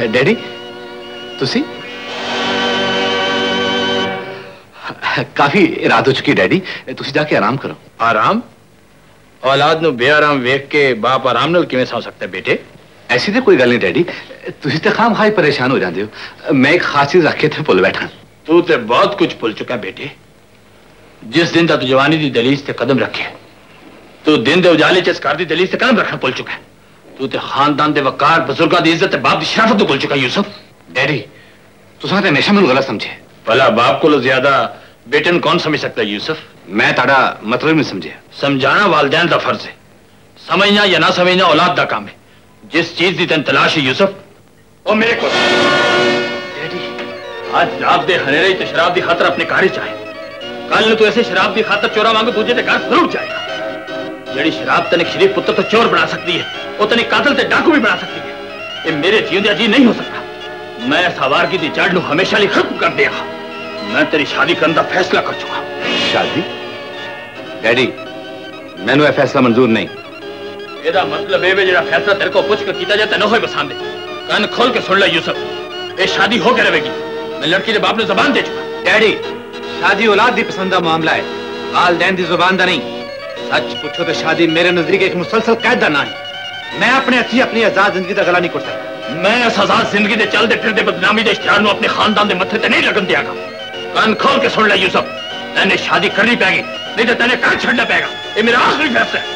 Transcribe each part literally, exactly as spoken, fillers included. Daddy तुसी काफी रात हो चुकी डैडी, तुसी जाके आराम करो। आराम? औलाद नु बेआराम वेख के बाप आराम नाल किवें सौ सकता बेटे? ऐसी तो कोई गल नहीं डैडी, तुसी ते खाम खाई परेशान हो जांदे हो। मैं एक खास चीज आखे थे भुल बैठा। तू तो बहुत कुछ भुल चुका बेटे। जिस दिन का तू जवानी की दलीज से कदम रखे, तू दिन के उजाले च सरकार की दलीज से कदम रखना भुल चुका है। तू तो खानदान के वकार, बजुर्गों की इज्जत, बाप की शराफत को भुल चुका। यूसुफ डैडी तुसा तो हमेशा मैं गलत समझे। भला बाप को ज्यादा बेटे ने कौन समझ सकता है यूसुफ? मैं ताड़ा मतलब नहीं समझे। समझाना वालदैन का फर्ज है, समझना या ना समझना औलाद का काम है। जिस चीज की तेन तलाश है यूसुफ वो मेरे को। डैडी आज रात के हनेरे तो शराब की खातर अपने घर च आए, कल तू ऐसे शराब की खातर चोरा वांगू दूजे के घर जरूर जाएगा। जड़ी शराब तेने शरीफ पुत्र तो चोर बना सकती है, वो तेने कातल ते डाकू भी बना सकती है। ये मेरे जीवन जी नहीं हो सकता। मैं सवारगी की जड़ हमेशा लिए खत्म कर दिया। मैं तेरी शादी करने का फैसला कर चुका। शादी? डैडी मैनू यह फैसला मंजूर नहीं। एदा मतलब ये जो फैसला तेरे को पूछ कर किया जाए तेन हो पसंद है। कान खोल के सुन ला यूसुफ, ये शादी होकर रहेगी। मैं लड़की के बाप ने जबान दे चुका। डैडी शादी औलाद की पसंद का मामला है, वालदैन की जुबान का नहीं। सच पूछो तो शादी मेरे नजदीक एक मुसलसल कैद का ना है। मैं अपने हथी अपनी आजाद जिंदगी का गला नहीं कर सकता। मैं इस आजाद जिंदगी के चलते फिरते बदनामी के इश्तिहार अपने खानदान के मथे ते नहीं लगन दिया। कान खोल के सुन ला यूसुफ, तेने शादी करनी पैगी, नहीं तो तेने घर छड़ना पैगा। ये मेरा आखिरी फैसला है।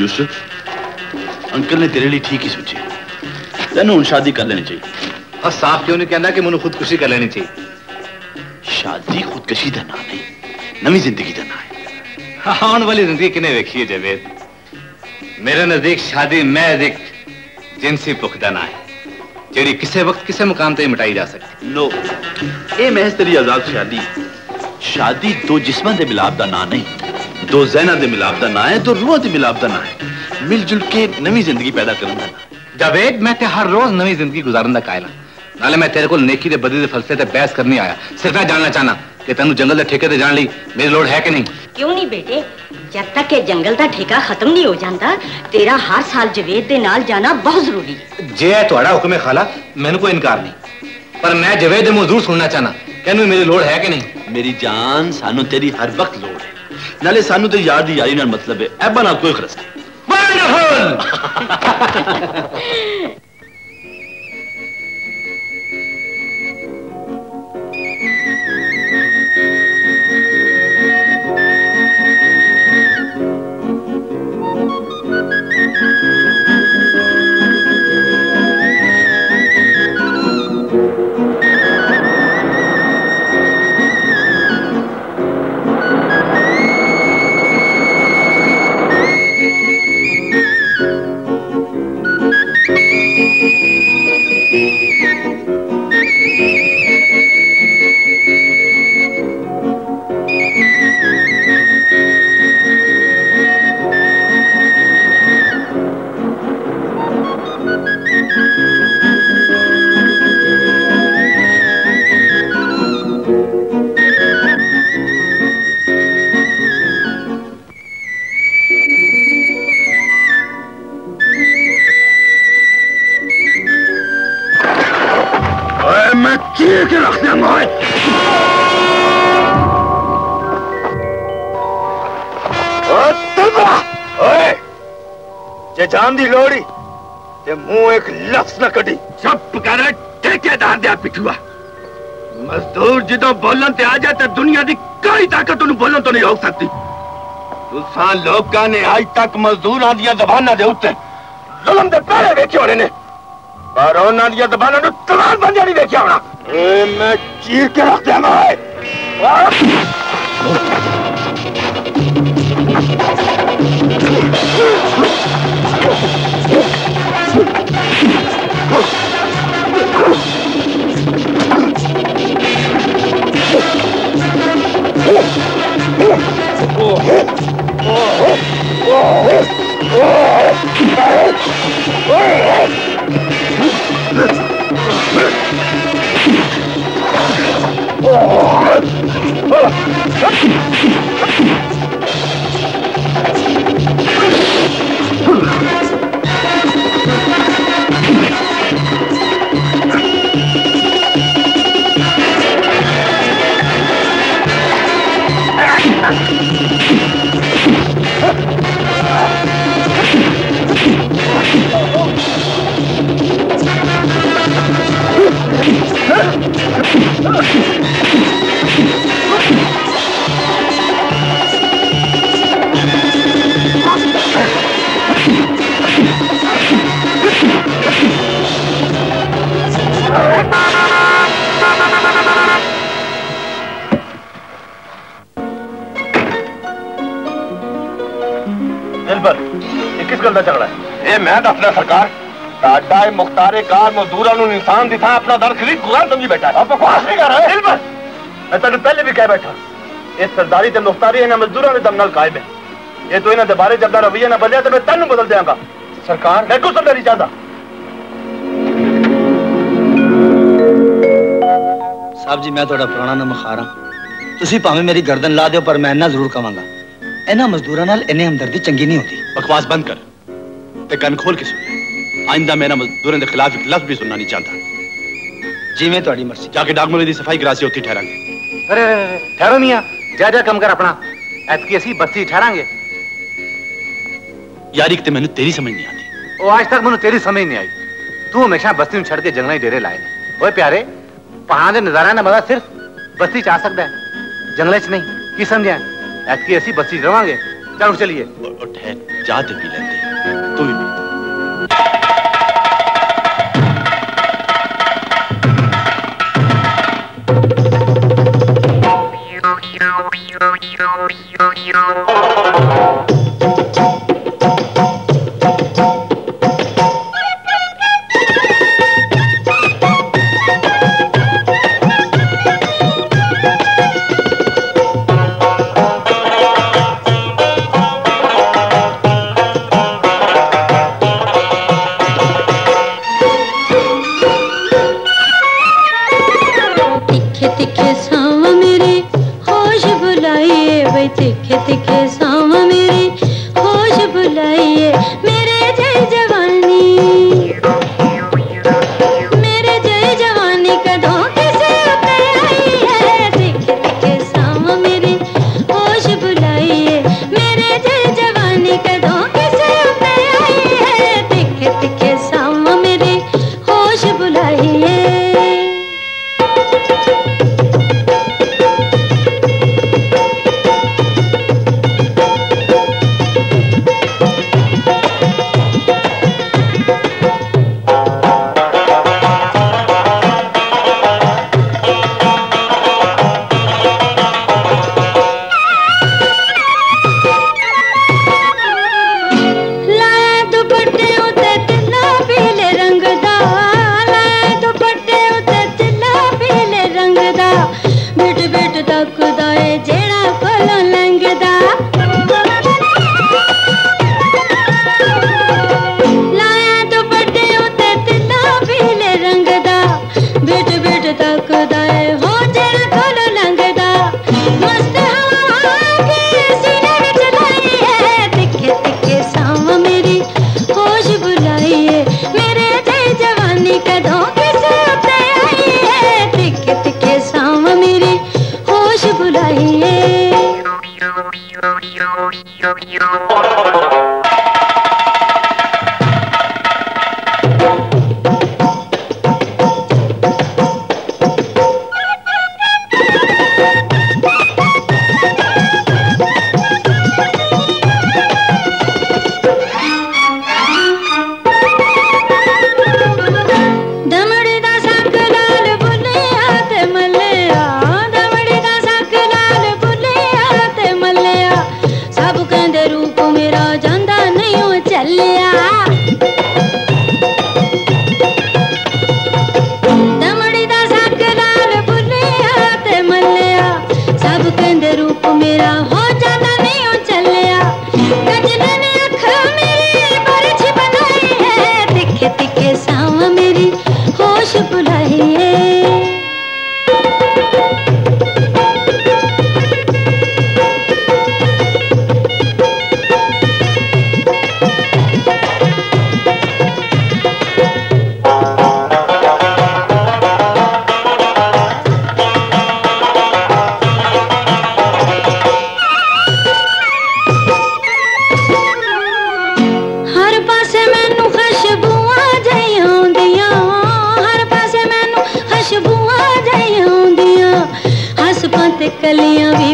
यूसुफ अंकल ने तेरे लिए ठीक ही सोचे, तेन हूं शादी कर लेनी चाहिए। और साफ क्यों नहीं कहना कि मैंने खुदकुशी कर लेनी चाहिए। शादी खुदकुशी का ना नहीं, नवी जिंदगी का ना है। आने वाली जिंदगी किने वेखी है जावेद। मेरे नजदीक शादी महज एक जिनसी भुख का ना है, जी किसी वक्त किसी मुकाम तक मिटाई जा सकती। नो ये महज तेरी आजाद शादी। शादी दो जिस्मां के मिलाप का ना नहीं, दो जहना के मिलाप का ना है, दो रूह के मिलाप का ना है। मिलजुल के नवी जिंदगी पैदा करने का। जावेद मैं ते हर रोज नवी जिंदगी गुजारन का कायल हां। नाले मैं तेरे को नेकी दे बदी दे फलसफे ते बहस करनी आया। सिर्फ मैं जानना चाहना कि तैनू जंगल दे ठेके ते जान लई मेरी लोड़ है कि नहीं? क्यों नहीं बेटे, जब तक ये जंगल का ठेका खत्म नहीं हो जाता तेरा हर साल जावेद दे नाल जाना बहुत जरूरी है। जे है तुहाडा हुक्म है खाला, मैनू कोई इनकार नहीं, पर मैं जावेद दे मौजूद सुनना चाहना कहनू मेरी लोड़ है कि नहीं। मेरी जान सानू तेरी हर वक्त लोड़ है, नाले सानू तो यार दी यारी ना मतलब है। ऐबा ना कोई खरस नहीं। लोगों ने आज तक मजदूर दिया जबाना दे उत्ते जुल्म दे पहले देखे होने ने, पर उन्हां दिया जबाना नूं तलाश बंदियां नहीं देखिया होना। ए मैं चीर के रख देना है। Oh! किस झगड़ा है ये मैं अपना सरकार टाटा मुख्तारे कार मजदूर इंसान दिखा अपना दर खरीद गुजार समझी बैठा है। बकवास नहीं कर रहा है दिलबर, मैं तेन पहले भी कह बैठा ये सरदारी ते मुख्तारी इन्होंने मजदूरों ने दम नाल कायम है। ये तो इन्होंने बारे जब रवैया ना बदलिया तो मैं तेन बदल देंगा सरकार, मैं कुछ समझ नहीं चाहता। साहब जी मैं थोड़ा पुराना नमखार हाँ, तुम भावे मेरी गर्दन ला दो पर मैं इन्ना जरूर कहांगा इन्होंने मजदूरों इन्नी हमदर्दी चंगी नहीं होती। बकवास बंद कर ते कन खोल के सुन ले, आइंदा मैं मजदूरों के खिलाफ एक लफ्ज भी सुनना नहीं चाहता। जिवें तुहाडी मर्जी, जाके डाकमोले दी सफाई करासी उत्थे ठहरांगे। अरे ठहरो मियां, जा जा कम कर अपना, ऐतकी असी बस्ती ठहरांगे। यार एक ते मैनूं तेरी समझ नहीं आती, ओ आज तक मैनूं तेरी समझ नहीं आई, तू हमेशा बस्ती छड़ के जंगलां डेरे लाए ने। ओए प्यारे पहाड़ दे नज़ारे दा मज़ा सिर्फ बस्ती च आ सकदा है, जंगल च नहीं। की समझिया ऐसी ऐसी बस्ती रवांगे, चलो चलिए जा ते पी लेते तू भी।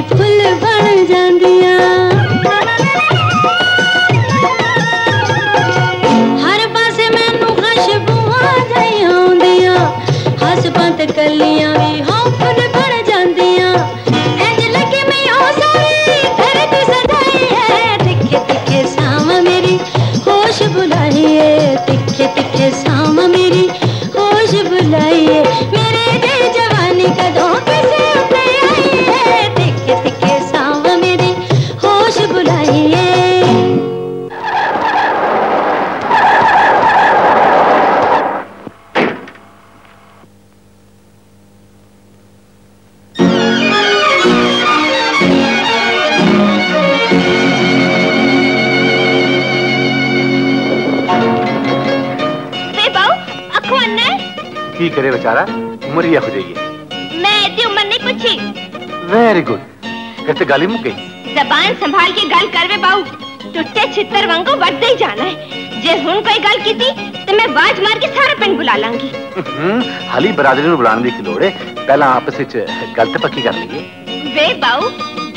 फूल बन जांदिया। हर पासे मैनू खुशबू आ जाई होंदिया, हस पंत कलियां भी हो फूल बन जांदिया। इंज लगे मैं हो सारी धरती सजाई है, तिखे तिखे सामा मेरी होश बुलाई है, तिखे तिखे सामा मेरी होश बुलाई है। मेरे दिल जवानी कदों पे से करे बेचारा मरिया हो जाएगी। मैं ऐसी उम्र नहीं पूछी। Very good. कैसे गाली मुक गई? जबान संभाल के गल करवे बाऊ, टुट्टे छितर वांगो बढ़ दे जाना है। जे हुन कोई गल की थी तो मैं बाज मार के सारा पिंड बुला लांगी। हाली बरादरी नु बुलाने दी लोड़ है, पहला आपस विच गल ते पक्की कर लईए। वे बाऊ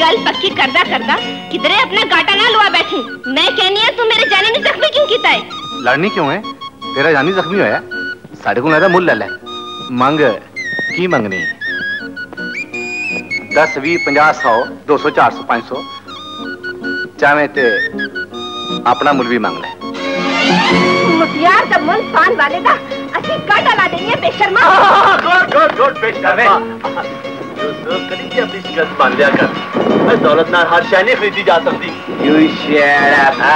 गल पक्की करदा करदा किधरे अपना गाटा ना लुआ बैठी। मैं कहनी है तू मेरे जाने नु जख्मी क्यों कीता है? लड़नी क्यों है? तेरा जानी जख्मी होया, साडे कोल ना मुल ले ले। मंग की मंगनी? दस भी पंजा सौ दो सौ चार सौ पांच सौ चाहे ते अपना मुल भी मंग ले। मुखियार दा मुल पान वाले दा असि काटा ला देनी है। बेशर्मा गुड गुड गुड बेशर्मा जो सो कदी की अपनी शिकस्त मान लिया कर। मैं दौलत नाल हर शै नहीं खरीदी जा सकती। यू शेरा था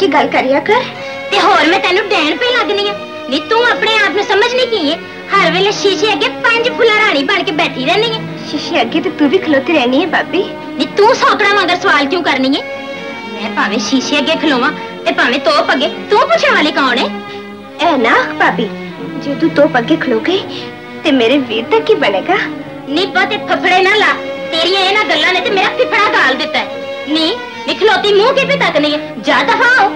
की गल करिया कर ते होर मैं तैनू डैन पे लगनी है। नी तू अपने आप में समझ नहीं की है, हर वेले शीशे अगे पंज फुला रानी बन के बैठी रहनी है। शीशे अगे तो तू भी खलोती रहनी है बाबी। नी तू सौकड़ा मगर सवाल क्यों करनी है? मैं भावे शीशे अगे खलोवा ते भावे तोप अगे, तू पूछने वाली कौन है? ऐ ना भाभी जे तू तोप अगे खलो गई ते मेरे वीर तक की बनेगा। नी बहुते फफड़े ना ला, तेरी इन्हां गल्लां ने ते मेरा फिफड़ा गाल दिता है। नी निखलोती मुंह के भी तक नहीं है, जा दफा हो।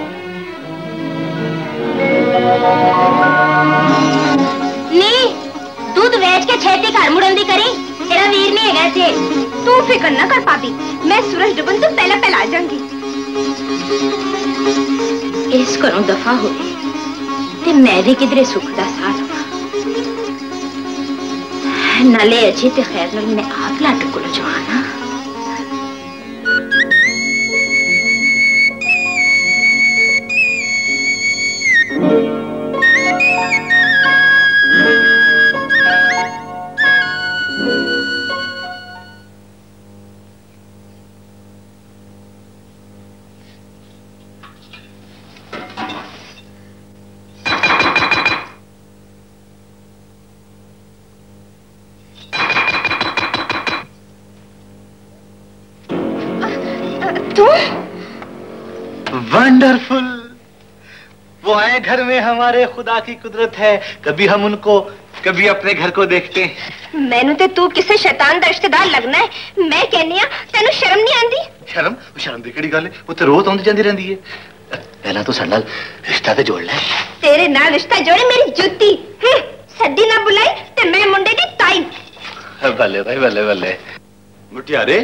नी दूध बेच के छेती घर मुड़न दी करी, तेरा वीर नहीं है थे। तू फिक्र ना कर पापी, मैं सूरज डुबन तो पहला पहला आ जाऊंगी। इस घरों दफा हो ते मैं भी किधरे सुख का साथ लवां, नाले अच्छे ते खैर नाल मैं आप लाट को लजाना। वंडरफुल। वो आए घर में हमारे, खुदा की कुदरत है, कभी हम उनको कभी अपने घर को देखते हैं। मैनू ते तू किसी शैतान दा रिश्तेदार लगना है। मैं कहनी आ तैनू शर्म नहीं आंदी? शर्म शर्म दी केड़ी गल है, वो ते रोज आंदी जांदी रहंदी है। पहला तो साडे नाल रिश्ता ते जोड़ ले। तेरे नाल रिश्ता जोड़े मेरी जुत्ती सद्दी ना बुलाई ते मैं मुंडे दी ताई। भले भाई भले भले मुटियारे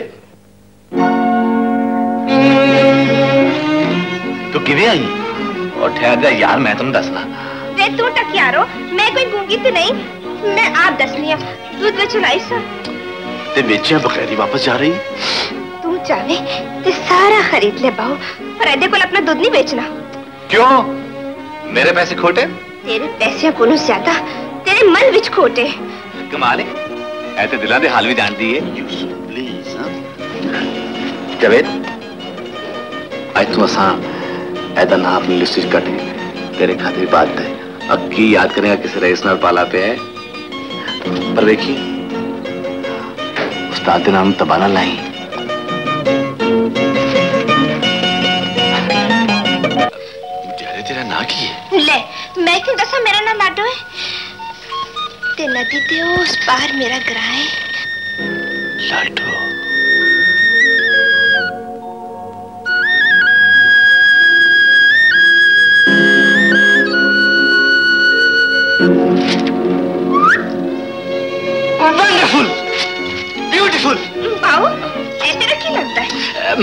तू किवें आई? और ठहर जा यार, मैं तुम दसना वे तू टकियारो, मैं कोई गूंगी तो नहीं, मैं आप दसनी दूध में चुनाई सर ते बेचिया बकैरी वापस जा रही। तू चाहे ते सारा खरीद ले बाऊ, पर ऐदे को अपना दूध नहीं बेचना। क्यों? मेरे पैसे खोटे? तेरे पैसे को ज्यादा तेरे मन विच खोटे। कमाल है, ऐसे दिला दे हाल भी जान दी है। जावेद आज तू असा ऐदा ना अपनी लिस्ट कटे, तेरे खातिर बात है अब की याद करेगा किसी रईस नाल पाला पे है। पर देखी उस्ताद के नाम तबाना लाई। जाने तेरा ना की है? ले मैं क्यों दसा मेरा ना लाडो है। ते नदी ते उस पार मेरा ग्राए लाडो।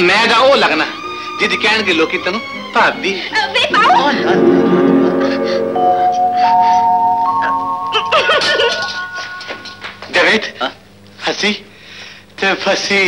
मैं जाओ लगना जिद कहन के लोग तेन भाभी जवेद हसी ते फसी।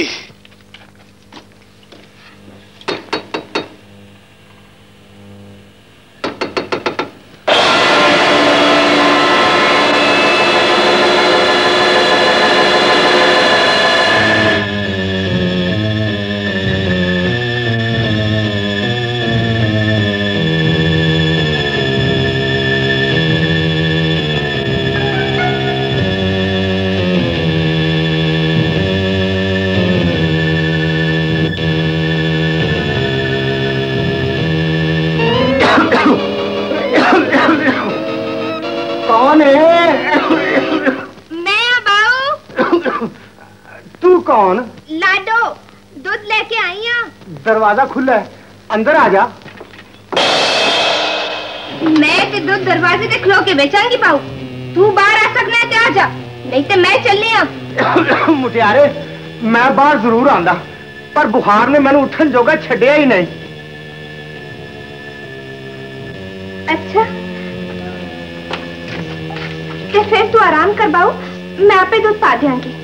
दरवाजा खुला है, अंदर आ जा। मैं ते दूध दरवाजे ते खलो के बेचांगी पाऊ, तू बाहर आ सकना है ते आ जा, नहीं ते मैं चलनी आ। मुटियारे मैं बाहर जरूर आंदा, पर बुखार ने मैंने उठन जोगा छड़िया ही नहीं। अच्छा ते फिर तू आराम कर बाऊ, मैं आपे दूध पा देंगी।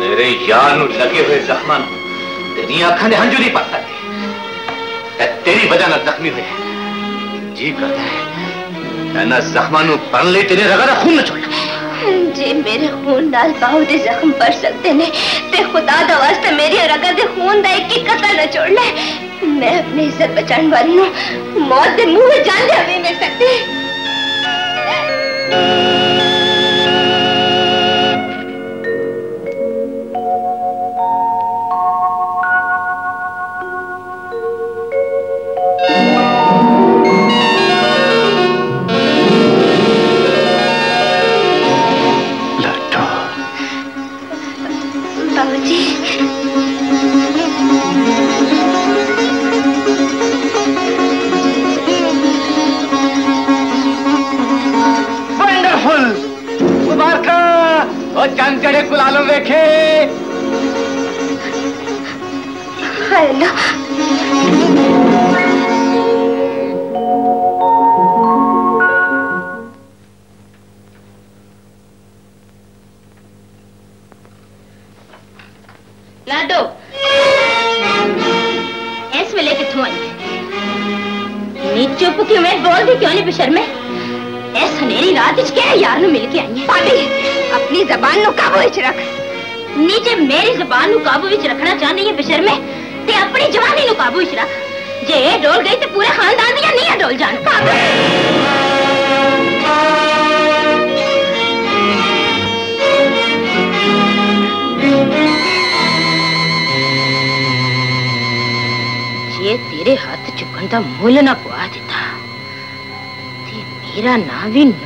मेरे यार नू लगे हुए जख्मां तेरी आंखां ने हंझू नहीं पा सकते। तेरी वजह न जख्मी हुए जी करता है ना जख्मां नू पढ़ ले तेरे रगड़ा खून न छोड़े जी। मेरे खून नाल बाहू दे जख्म पड़ सकते ने ते खुदा दा वास्ते मेरी रगड़ दे खून दा एक एक कतरा न छोड़ ले। मैं अपनी इज्जत बचाने वाली हूँ मौत के मुंह में जान दे भी मिल सकती।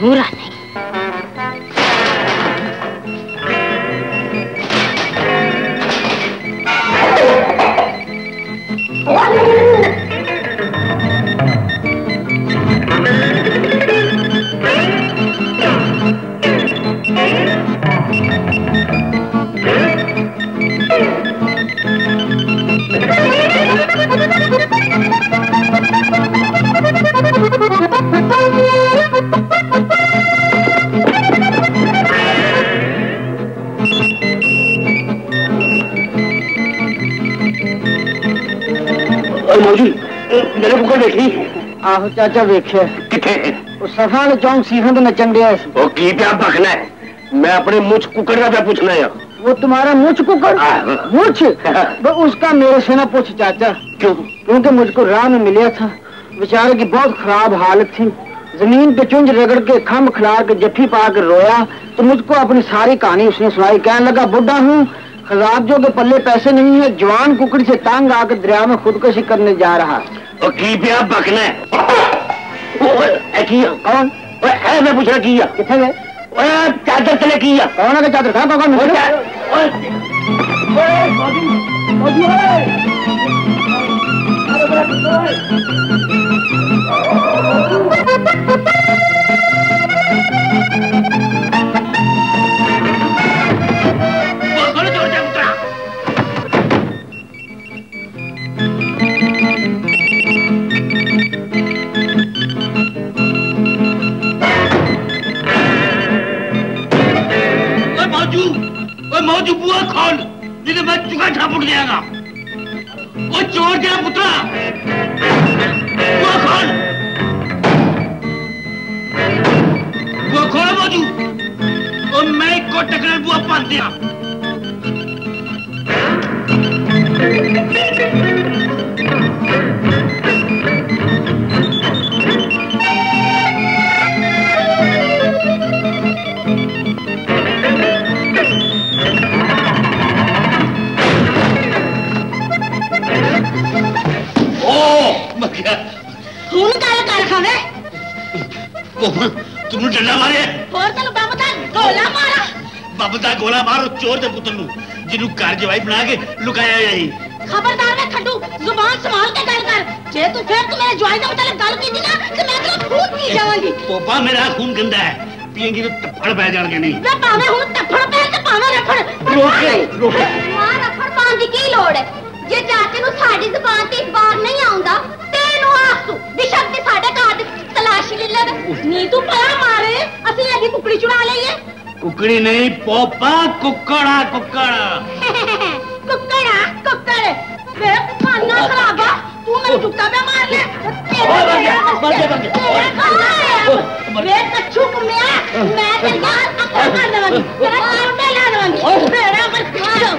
नूरा नहीं चाचा वेख्या सफान चौंक सीखन तो मैं चंडिया बखना है। मैं अपने मुछ कुकड़ का पूछना है। वो तुम्हारा मुछ कुकड़ मुछ उसका मेरे से ना पूछ चाचा। क्यों? क्योंकि मुझको राह में मिला था बेचारे की बहुत खराब हालत थी। जमीन पे चुंज रगड़ के खम खिलार के जफ्फी पा के रोया तो मुझको अपनी सारी कहानी उसने सुनाई। कहने लगा बुढ़ा हूँ खराब जो के पल्ले पैसे नहीं है जवान कुकड़ी से तंग आकर दरिया में खुदकुशी करने जा रहा। बखना है कौन है? मैं पूछ रहा किया कितने गए चादर तले किया कौन है? चादर था कौन? मौजू बुआ खोल नहीं तो मैं चुका झापुट देगा। वो चोर गया पुत्रा बुआ खोल बुआ खोल मौजू और मैं को टकरा बुआ पाल दिया। तुम डंडा मारे गोला मारा बाबा गोला मारो चोर के पुत्र जिन्हों कार्रवाई बना के लुकाया जाए। खबरदार है खड्डू जुबान संभाल के गल कर जे तू फिर तू मेरे जवाई दे मतलब गल कीती ना तो मैं तेरा खून पी जावांगी। पापा मेरा खून गंदा है पिएंगी तो थप्पड़ पै जाणगे। नहीं मैं भावे हुन थप्पड़ पै ते भावे रफड़ रोक रोक मां रफड़ पाण दी की लोड़ है जे जाके नु साडी जुबान ते बार नहीं आउंदा तेनू आख तू बेशक ते साडे घर तलाश नीतू पड़ा मारे असली लगी कुकड़ी चुड़ा ले ये। कुकड़ी नहीं पोपा कुकड़ा कुकड़ा कुकड़ा कुकड़ मेरा खाना खराब है। तू मेरे जुत्ता पे मार ले तेरा मेरे कच्चू कुम्या मैं तेरे यार अपना कर दूंगी तेरा काम पे ला दूंगी मेरा मत खाओ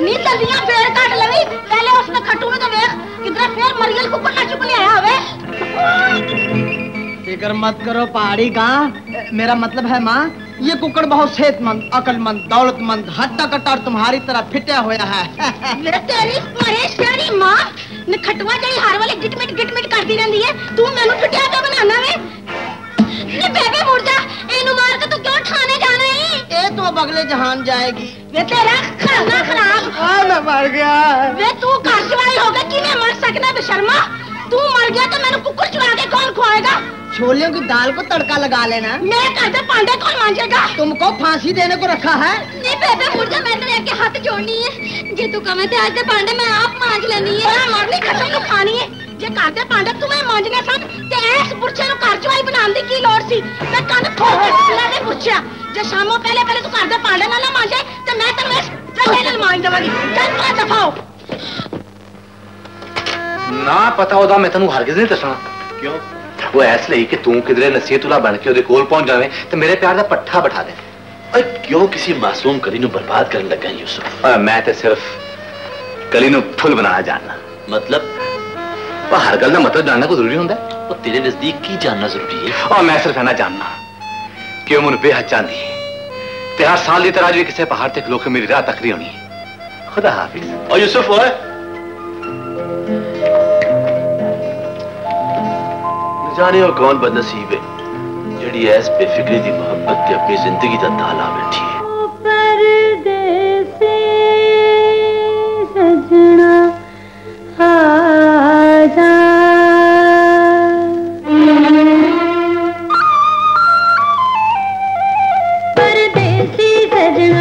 नीतलियां पेड़ काट लवी पहले उसने खटू में तो देख कितना पेड़ मरियल को पकड़ चुप लिया है वे फिकर मत करो पहाड़ी का मेरा मतलब है माँ ये कुकड़ बहुत सेहतमंद अकलमंद दौलतमंद हट्टा कट्टा और तुम्हारी तरह फिटा हुआ है तेरी महेश तेरी माँ ने खटुआ जड़ी हार वाले गिटमिट गिटमिट करती रहती है तू मैनू फिटिया का बनाना वे ये बेबे मुर्दा एनु मार के तो क्यों ठाने जाना है ए तो अगले जहान जाएगी वे तेरा खाना खराब हां मैं मर गया वे तू काशवाई होगा कि मैं मर सकना बेशर्मा तू मर गया तो मेरे कुकुर चुरा के कौन खोएगा छोलियों की दाल को तड़का लगा लेना मैं कहता पांडे कौन मांगेगा तुमको फांसी देने को रखा है नहीं बेबे मुर्दा मैं तेरे के हाथ जोड़नी है जे तू कमे थे आज पांडे मैं आप मांग लेनी है मरनी कसम को खानी है जे काटे पांडे तुम्हें मांजने सब ते ऐस बुरछे नु कारचवाई बनान दी की लोड़ सी मैं कान खोल लेने बुरछा जे शामो पहले पहले तू काटे पांडे ना ना मांजे ते मैं तन्ने जने मांज देवागी चल पा दफाओ ना पता होदा मैं तन्नू हरगिज नहीं दसना क्यों वो ऐस लई कि तू किधरे नसीहतुला बन के ओदे कोल पहुंच जावे ते मेरे प्यार दा पट्ठा बिठा दे ओए क्यों किसी मासूम कली नु बर्बाद करन लगा यूसुफ मैं ते सिर्फ कली नु फूल बनाना जानना मतलब पर हर गल का मतलब जानना को जरूरी होता है और तेरे नजदीक की जानना जरूरी है और मैं सिर्फ है ना जानना कि उमर बेहद चाहती है ते हर साल की तरह जो किसी पहाड़ तक लोग मेरी राह तकरी होनी है खुदा हाफिज और यूसुफ और न जाने और कौन बदनसीब है जड़ी ऐस बेफिक्री की मोहब्बत से अपनी जिंदगी का ताला बैठी है परदेसी सजना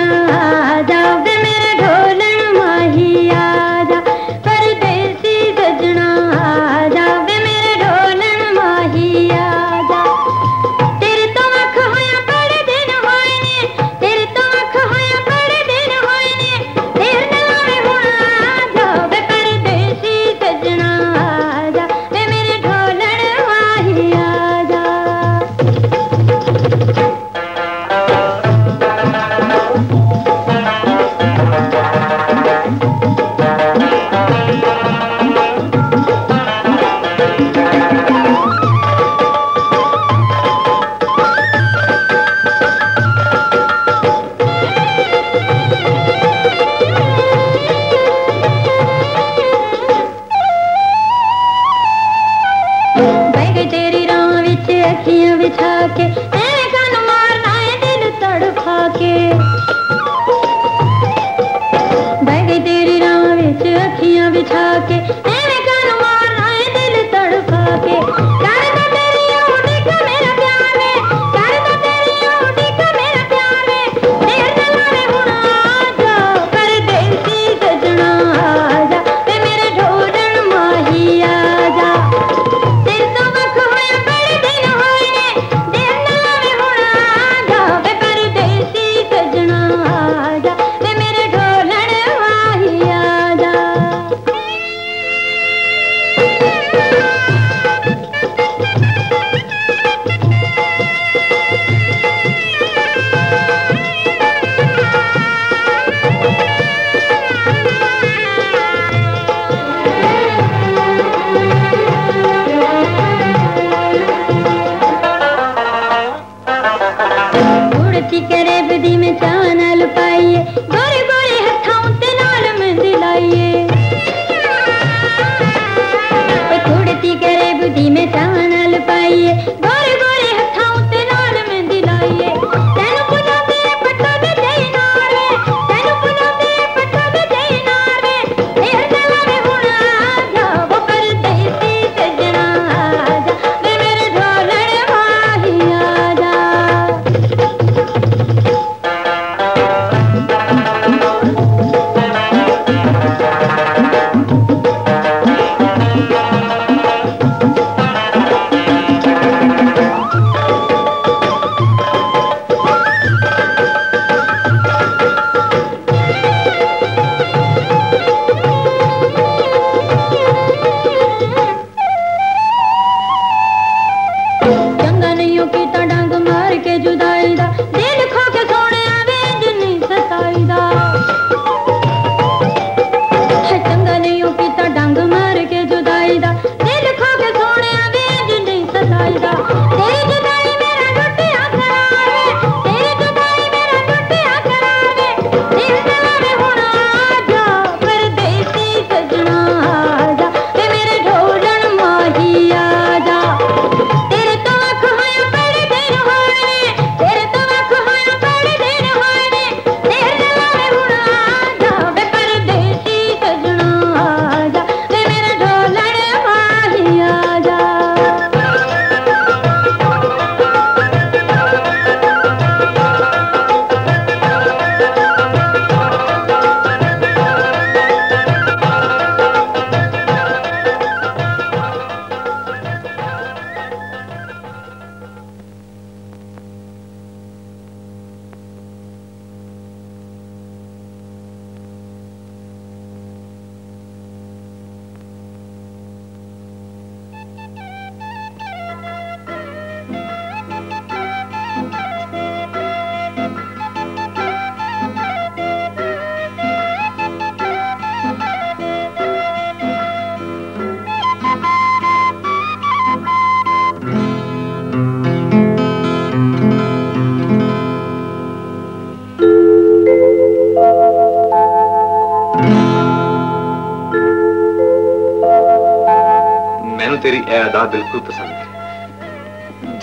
दा बिल्कुल पसंद है।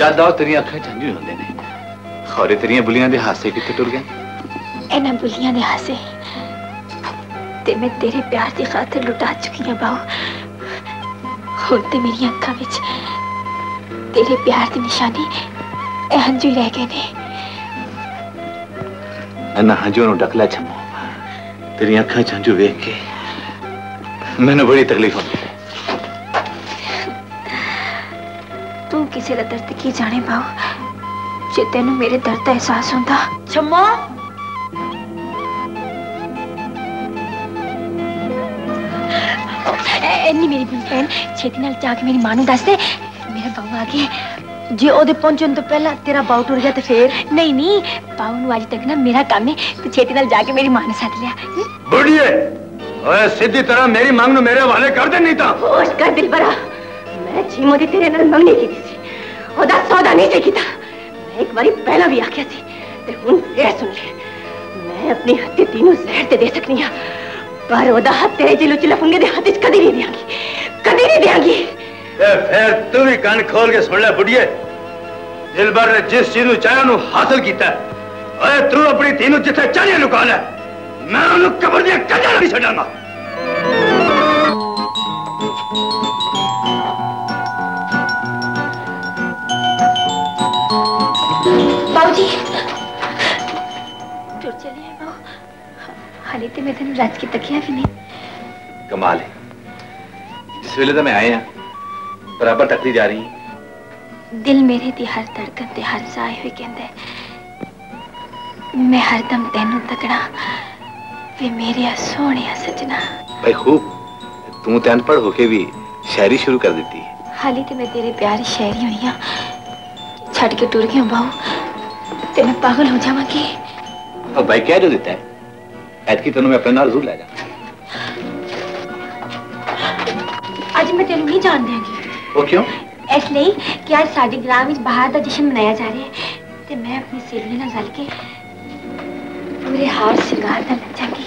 जद आओ तेरिया अखा झांझू होंगे ने खौरे तेरिया बुलिया के हासे कितने टुर गए। इन्होंने बुलिया के हासे ते मैं तेरे प्यार की खातिर लुटा चुकी हूं बाहू। होर तो मेरी अखा विच तेरे प्यार की निशानी हंजू रह गए ने। इन्होंने हंजू नूं डकला छमो तेरिया अखा हंजू वेख के मैनू बड़ी तकलीफ होती है। तू किसी का दर्द की जाने बाऊ जे तेन मेरे दर्द का एहसास होता। छमो इन्नी मेरी भैन छेती जाके मेरी मां नूं दस दे मेरा बाऊ आ गया। जे ओदे पहुंचने तो पहला तेरा बाऊ टूट गया तो फिर नहीं नहीं बाऊ नू आज तक ना मेरा काम है तो छेती नाल जाके मेरी मां ने साथ लिया। बुढ़िए ओए सीधी तरह मेरी मांग नू मेरे हवाले कर दे नहीं ता। होश कर दिलबरा मैं छीमो दी तेरे नाल मंगनी कीती सी ओदा सौदा नहीं सी कीता। मैं एक बारी पहला भी आख्या सी ते हुन फिर सुन ले मैं अपनी हत्ती तीनों जहर ते दे सकनी हां पर ओदा हत्थ तेरे जिलू चिला फंगे दे हत्थ कदी नहीं देंगी कदी नहीं देंगी। फिर तू भी कान खोल के सुन ले बुढ़िए दिलबर ने जिस चीज चाहे हासिल किया तू अपनी तीनों जिथे चाहे लुका ले मैं उन्होंने कबर दिया कदर नहीं छड़ांगा। बाबूजी तुर चलिए बाबू हाले तो मैं तेन राज की तकिया भी नहीं। कमाल है जिस वेले तो मैं आए हैं बराबर तकली जा रही है। दिल मेरे दी हर धड़कन ते हर साह हुई कहंदा मैं हर दम तेनू तकड़ा वे मेरे सोहणिया सजना। भाई खूब तू ते अनपढ़ होके भी शायरी शुरू कर देती है। हाली ते मैं तेरे प्यार शायरी हुई हां छड़ के टुर गई बाहू ते मैं पागल हो जावांगी। और भाई कह जो देता है ऐतकी तेनू मैं अपने नाल जरूर ले जाऊंगा। अज मैं तेनू नहीं जान देंगी। वो क्यों? इसलिए कि आज साड़ी ग्राम में बाहर का जश्न मनाया जा रहा है ते मैं अपनी सहेली नाल रल के पूरे हार श्रृंगार दा नचांगी।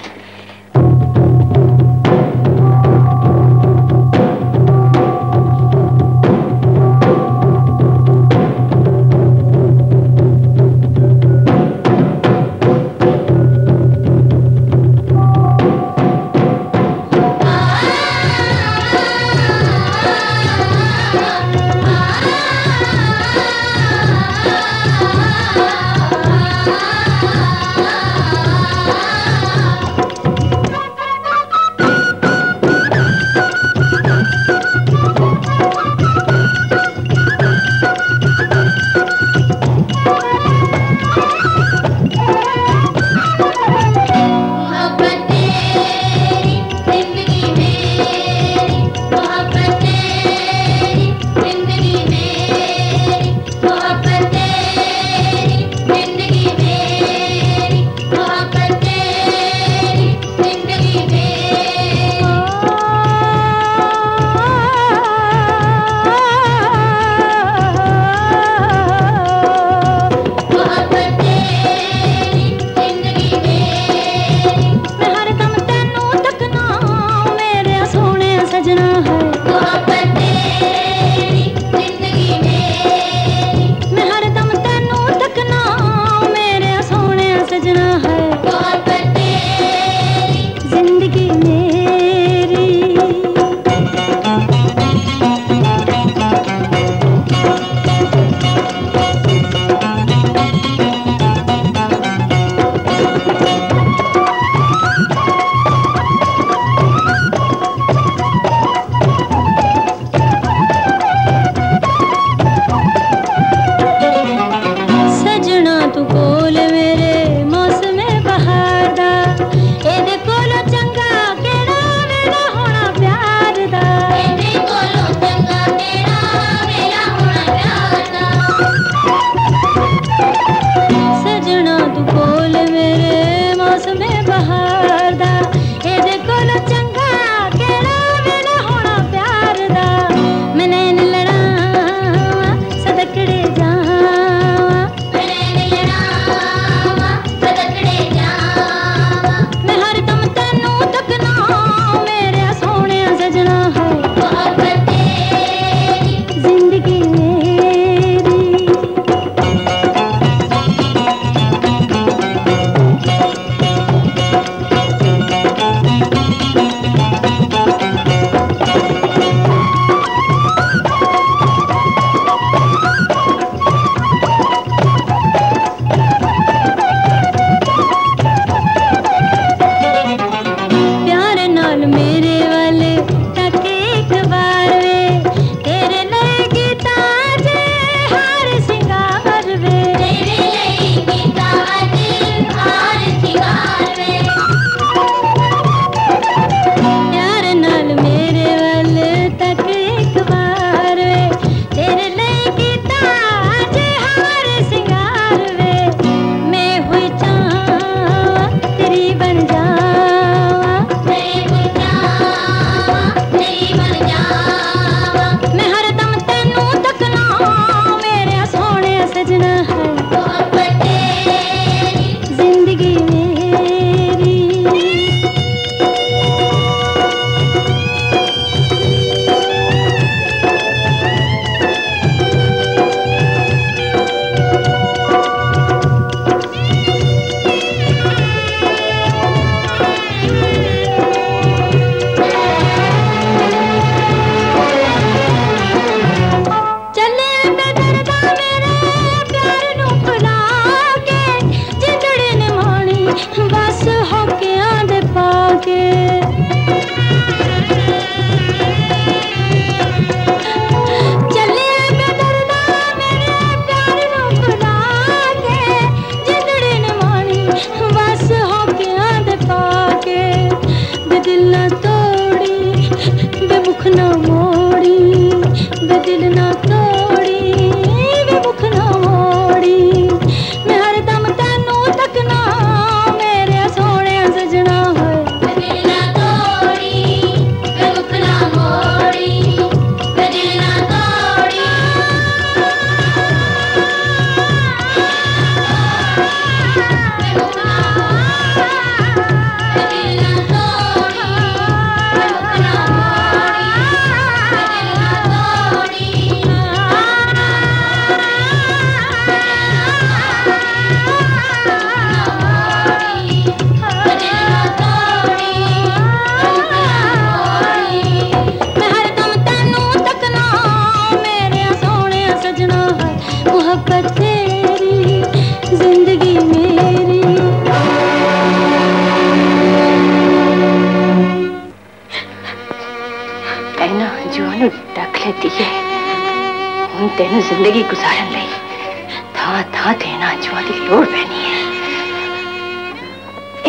जिंदगी गुजारन लई था था देना जुआ की लोड़ पैनी है।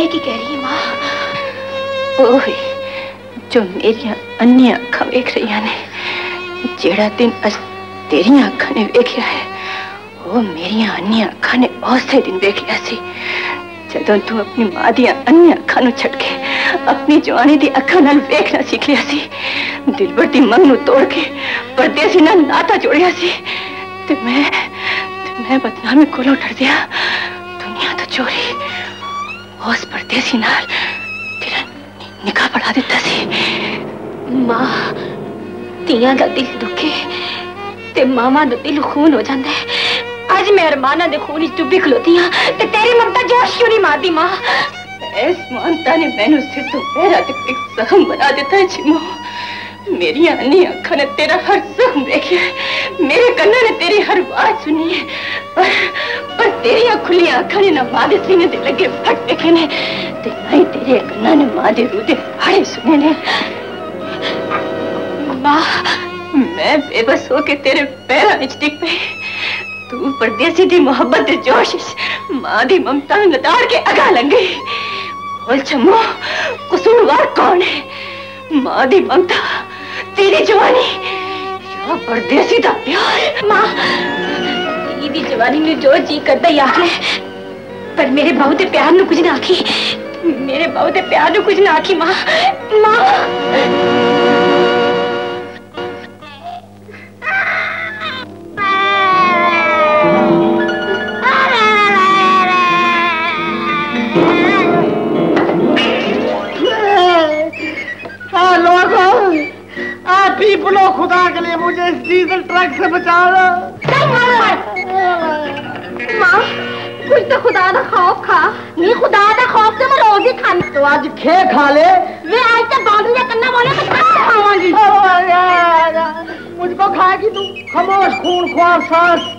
एक ही कह रही है मां, ओए जो मेरिया अन्य अखा वेख रही ने, जेड़ा दिन अस तेरिया अखा ने वेखिया है वो मेरिया अन्य अखा ने औसे दिन वेखिया सी, जदों तू अपनी मां दिया अन्य अखा नू छड़ के अपनी जवानी दी अखा नाल वेखना सीख लिया सी, दिलबर दी मंग नू तोड़ के परदेसी नाल नाता जोड़िया सी, ते मैं ते मैं बदनामी कोलों डर दिया दुनिया तो चोरी उस परदेसी नाल तेरा निकाह पढ़ा दिता सी। मां तियां दा दिल दुखे ते मामा दा दिल खून हो जांदा है, आज मैं अरमाना दे खून च डुबी खलोती हां ते तेरी ममता जोश क्यों नहीं मारदी मां? इस ममता ने मैनू सिर तो पैरा तक एक जख्म बना देता है जिमो, मेरी अन्नी अखा ने तेरा हर जख्म देखे, मेरे कन्ना ने तेरी हर बात सुनी है, पर पर तेरी खुली अखा ने ना मां दे सीने दे लगे फट देखे ने ते ना ही तेरे कन्ना ने मां दे रूदे हाड़े सुने ने। मां मैं बेबस होके तेरे पैरा विच डिग पई, तू परदेसी दी मोहब्बत दे जोशिश मां दी ममता लताड़ के अगा लंग गई। बोल चमो कसूरवार कौन है? मां दी ममता, तेरी जवानी या परदेसी दा प्यार? मां तेरी जवानी ने जो जी करदा ही आख ले, पर मेरे बहू दे प्यार नू कुछ ना आखी, मेरे बहू दे प्यार नू कुछ ना आखी मां। मां बोलो खुदा के लिए मुझे इस डीजल ट्रक से बचा दो। माँ कुछ तो खुदा का खौफ खा। नहीं खुदा का खौफ से मैं रोज ही खानी, तो आज खे खा ले वे आज तक बाबू या कन्ना बोले मैं खाऊंगी। मुझको खाएगी तू खामोश खून ख्वाब सांस।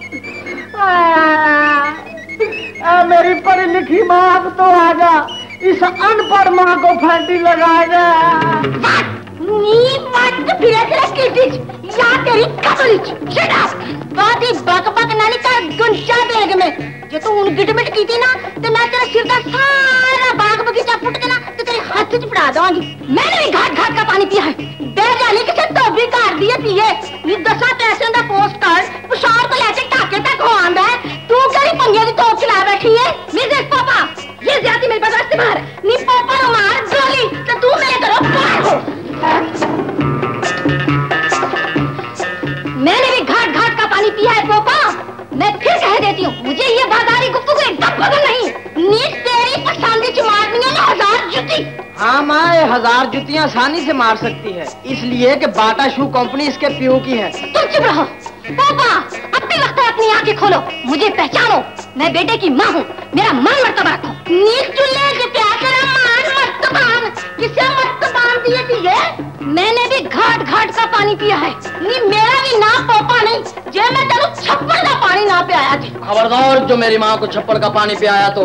मेरी पढ़ी लिखी माँ अब तो आजा, इस अनपढ़ माँ को फैंटी लगाएगा। नी मत बिरखला स्टेज जा तेरी कसलिच शट अप बहुत ही बकबक नाली का गुंजा देख में जो तू उन गिटमिट की थी ना तो मैं तेरा सिर का सारा बाग बगीचा फूट के ना तो तेरे हाथ से पड़ा दूंगी। मैंने भी घाट घाट का पानी पिया है, बेजाली के तोबी कर दिए पिए ये दसा पैसों का पोस्ट कार्ड पुशार को लेके टाके तक हो आंदा है, तू गली पंगे की तोप चला बैठी है। मेरे पापा ये जाति मेरे बर्दाश्त से बाहर नी, पापा को मार गोली तो तू मेरे करो पार। मैंने भी घाट घाट का पानी पिया है पोपा, मैं फिर कह देती हूँ मुझे ये बाजारी गुफ्तगू एकदम पसंद नहीं। नीच तेरी पसंद की मारनी है हजार जुती। हाँ माँ ये हजार जुतियाँ आसानी से मार सकती है, इसलिए कि बाटा शू कंपनी इसके पीओ की है। तुम चुप रहो पोपा, अपने वक्त अपनी आँखें खोलो, मुझे पहचानो, मैं बेटे की माँ हूँ, मेरा मान मरतबा रखो। नीच चूल्हे के किसे मत बांध दिए थी? मैंने भी घाट घाट का पानी पिया है, नहीं मेरा भी नाम पोपा नहीं जे मैं तेरू छप्पड़ का पानी ना पियाया थी। खबरदार जो मेरी माँ को छप्पड़ का पानी पियाया तो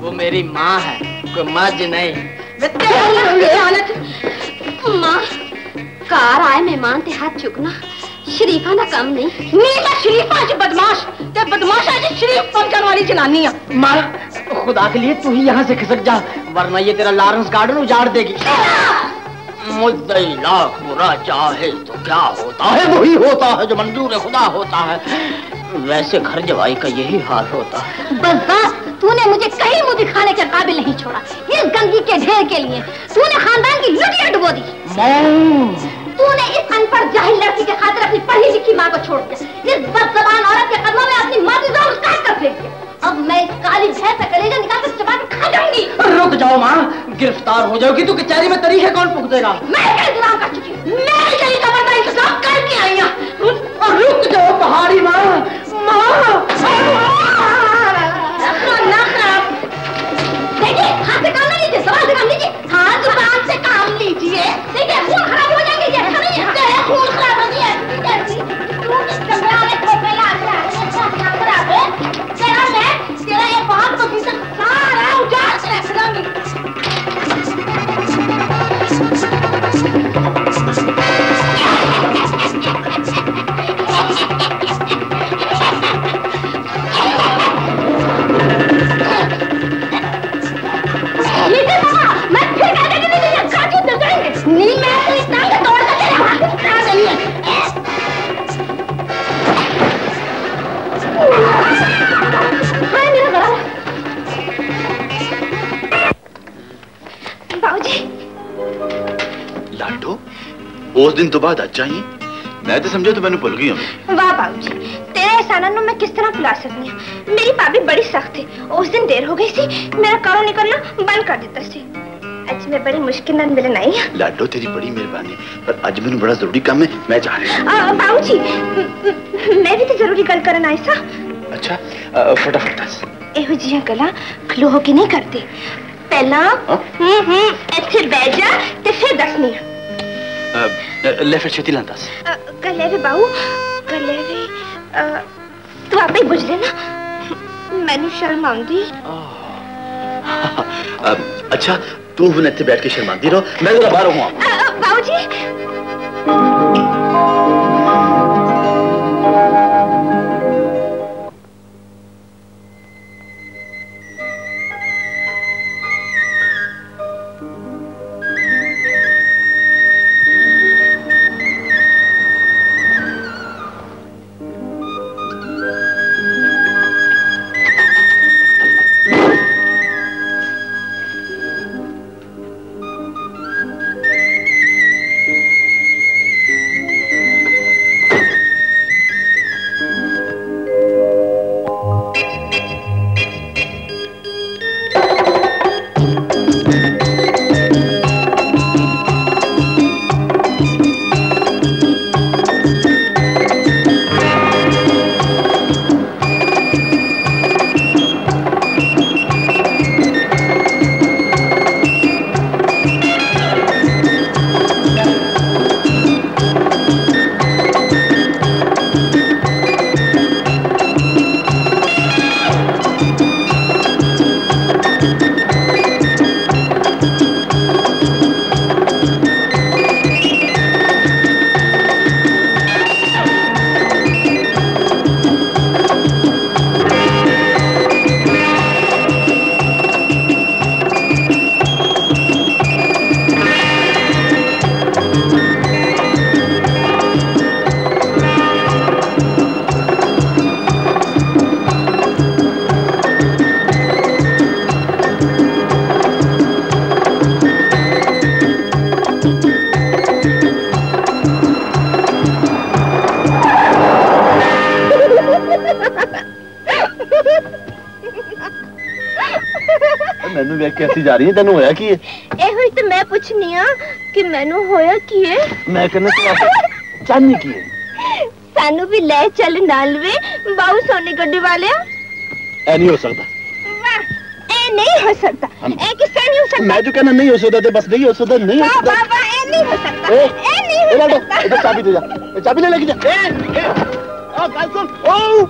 वो मेरी माँ है कोई मर्ज नहीं। माँ कार आए मेहमान ते हाथ चुकना शरीफा ना काम नहीं। नहीं मैं शरीफा जो बदमाश ते बदमाश आज शरीफ पहुंचने वाली जनानी है। माँ खुदा के लिए तू ही यहाँ से खिसक जा, वरना ये तेरा लॉरेंस गार्डन उजाड़ देगी। मुझसे लाख बुरा चाहे तो क्या होता है, वही होता है जो मंजूर खुदा होता है। वैसे घर जवाई का यही हाल होता है। बस बस तूने मुझे कहीं मुंह दिखाने के काबिल नहीं छोड़ा इस गंदगी के ढेर के लिए। तूने खानदान की लुटिया डुबो दी। तूने इस अनपढ़ जाहिल लड़की के खातिर अपनी पढ़ी लिखी माँ को छोड़ दिया, इस बदज़बान औरत के कदमों में अपनी माँ की जान उतार कर फेंक दिया। अब मैं इस काली भैंस का कलेजा निकाल कर चबा के खा जाऊंगी। रुक जाओ माँ, गिरफ्तार हो जाओगी तो कचहरी में तरीके है कौन फूक देगा। मैं इसका इंतजाम कर चुकी हूँ, मैं भी यही खबर का इंतजाम करके आई हूँ। और रुक जाओ पहाड़ी माँ, हाथ से काम लीजिए, सवाल से काम लीजिए, हाथ जुबान से काम लीजिए, ठीक है खून खराब हो जाएंगे, खून खराब हो जाएगी। तेरा मैं तेरा ये बात तो किसी सारा उजाड़ से रख दूंगी। उस दिन तो बाद अच्छा ही मैं तो समझा तो मैंने भूल गई हूं। वाह बाबू जी, तेरा एहसाना नु मैं किस तरह भुला सकनी हूं। मेरी भाभी बड़ी सख्त थी, उस दिन देर हो गई सी, मेरा कारों निकलना बंद कर देता सी। आज मैं बड़ी मुश्किल नाल मिलन आई हां। लाडो तेरी बड़ी मेहरबानी, पर आज मेनू बड़ा जरूरी काम है, मैं जा रही हूं। बाबू जी मैं भी तो जरूरी गल करन आई सा। अच्छा फटाफट दस। एहो जियां गल्लां खलो हो के नहीं करते, पहला हूं हूं इत्थे बैठ जा ते फिर दसनी। ले फिर छेती लांदा कर ले रे बाऊ, कर ले रे। तू आप ही बुझ लेना, मैनू शर्म आंदी। अच्छा तू हुन इत्थे बैठ के शर्मांदी रहो, मैं जरा बाहर होऊं। बाऊ जी कैसी जा रही है, तेनू होया की है? ए हुई तो मैं पूछनी हां कि मैनू होया की है। मैं कहना तू चाहनी की है? सानू भी ले चल नाल वे बाऊ सोने गड्डी वाले। ए नहीं हो सकता। वाह ए नहीं हो सकता। ए किस तरह नहीं हो सकता? मैं जो कहना नहीं हो सकता ते बस नहीं हो सकता, नहीं हो सकता। वाह वाह ए नहीं हो सकता, ए नहीं हो सकता। इधर चाबी दे जा, चाबी ले लेके जा। ए ओ गल सुन, ओ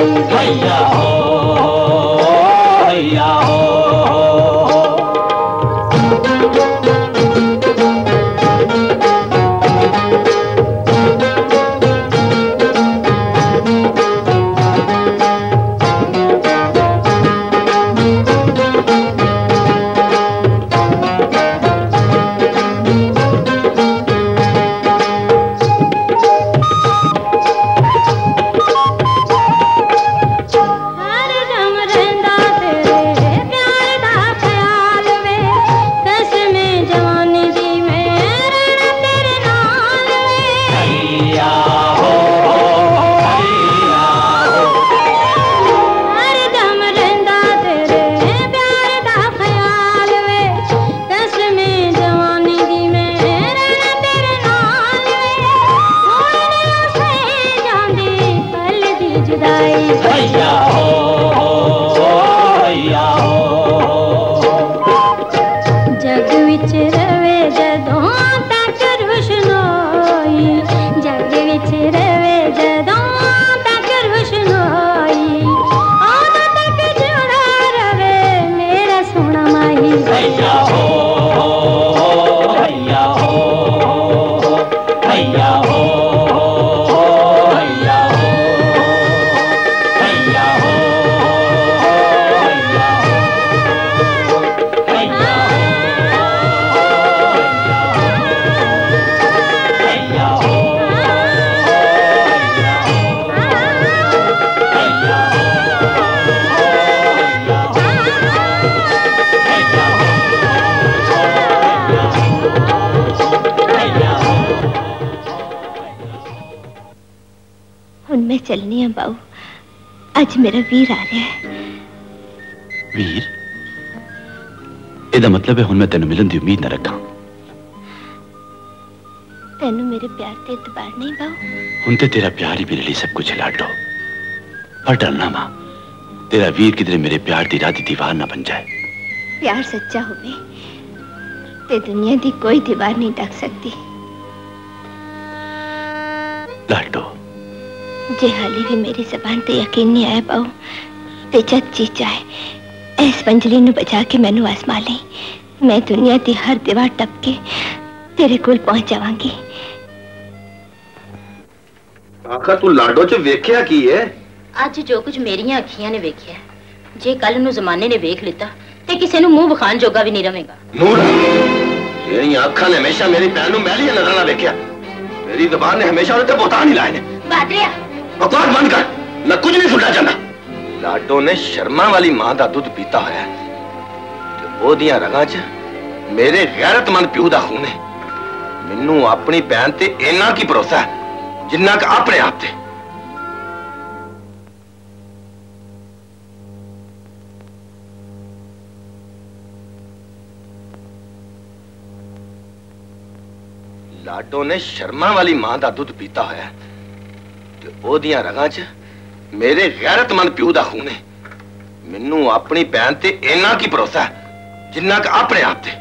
भैया हो भैया हो। आज मेरा वीर आ रहा है। वीर? एदा मतलब है हुन मैं तेनू मिलन की उम्मीद ना रखा। तेनू मेरे प्यार ते इतबार नहीं बाऊ। हुन ते तेरा प्यार ही मेरे लिए सब कुछ है लाडो। पर डरना मां, तेरा वीर किधरे मेरे प्यार दी राह दी दीवार ना बन जाए। प्यार सच्चा होवे ते दुनिया दी कोई दीवार नहीं टक सकती। लाडो जे हाली भी मेरी जबान ते यकीन नहीं आया पाओ ते जद जी चाहे इस पंजली नू बचा के मैनू आसमा ले। मैं दुनिया की हर दीवार टप के तेरे कोल पहुंच जावांगी। आखा तू लाडो च वेख्या की है? आज जो कुछ मेरिया अखियां ने वेख्या जे कल नू जमाने ने वेख लिता ते किसी नू मुंह विखाण जोगा भी नहीं रहेगा। मेरी आखा ने हमेशा मेरी भैन नू मैलिया नज़र नाल वेख्या। मेरी जबान ने हमेशा उहदे ते बोतान ही लाए ने। बादरिया बकवास बंद कर, मैं कुछ नहीं सुनना चाहता। लाडो ने शर्मा वाली मां का दूध पीता है तो ओदियां रगां च मेरे गैरतमंद प्यू का खून है। मैनू अपनी भैन ते इन्ना की भरोसा है जिन्ना का अपने आप ते। लाडो ने शर्मा वाली मां का दूध पीता है ओदियां रगां च मेरे गैरतमंद प्यू का खून है। मैनू अपनी भैन ते इन्ना की भरोसा है जिन्ना का अपने आप ते।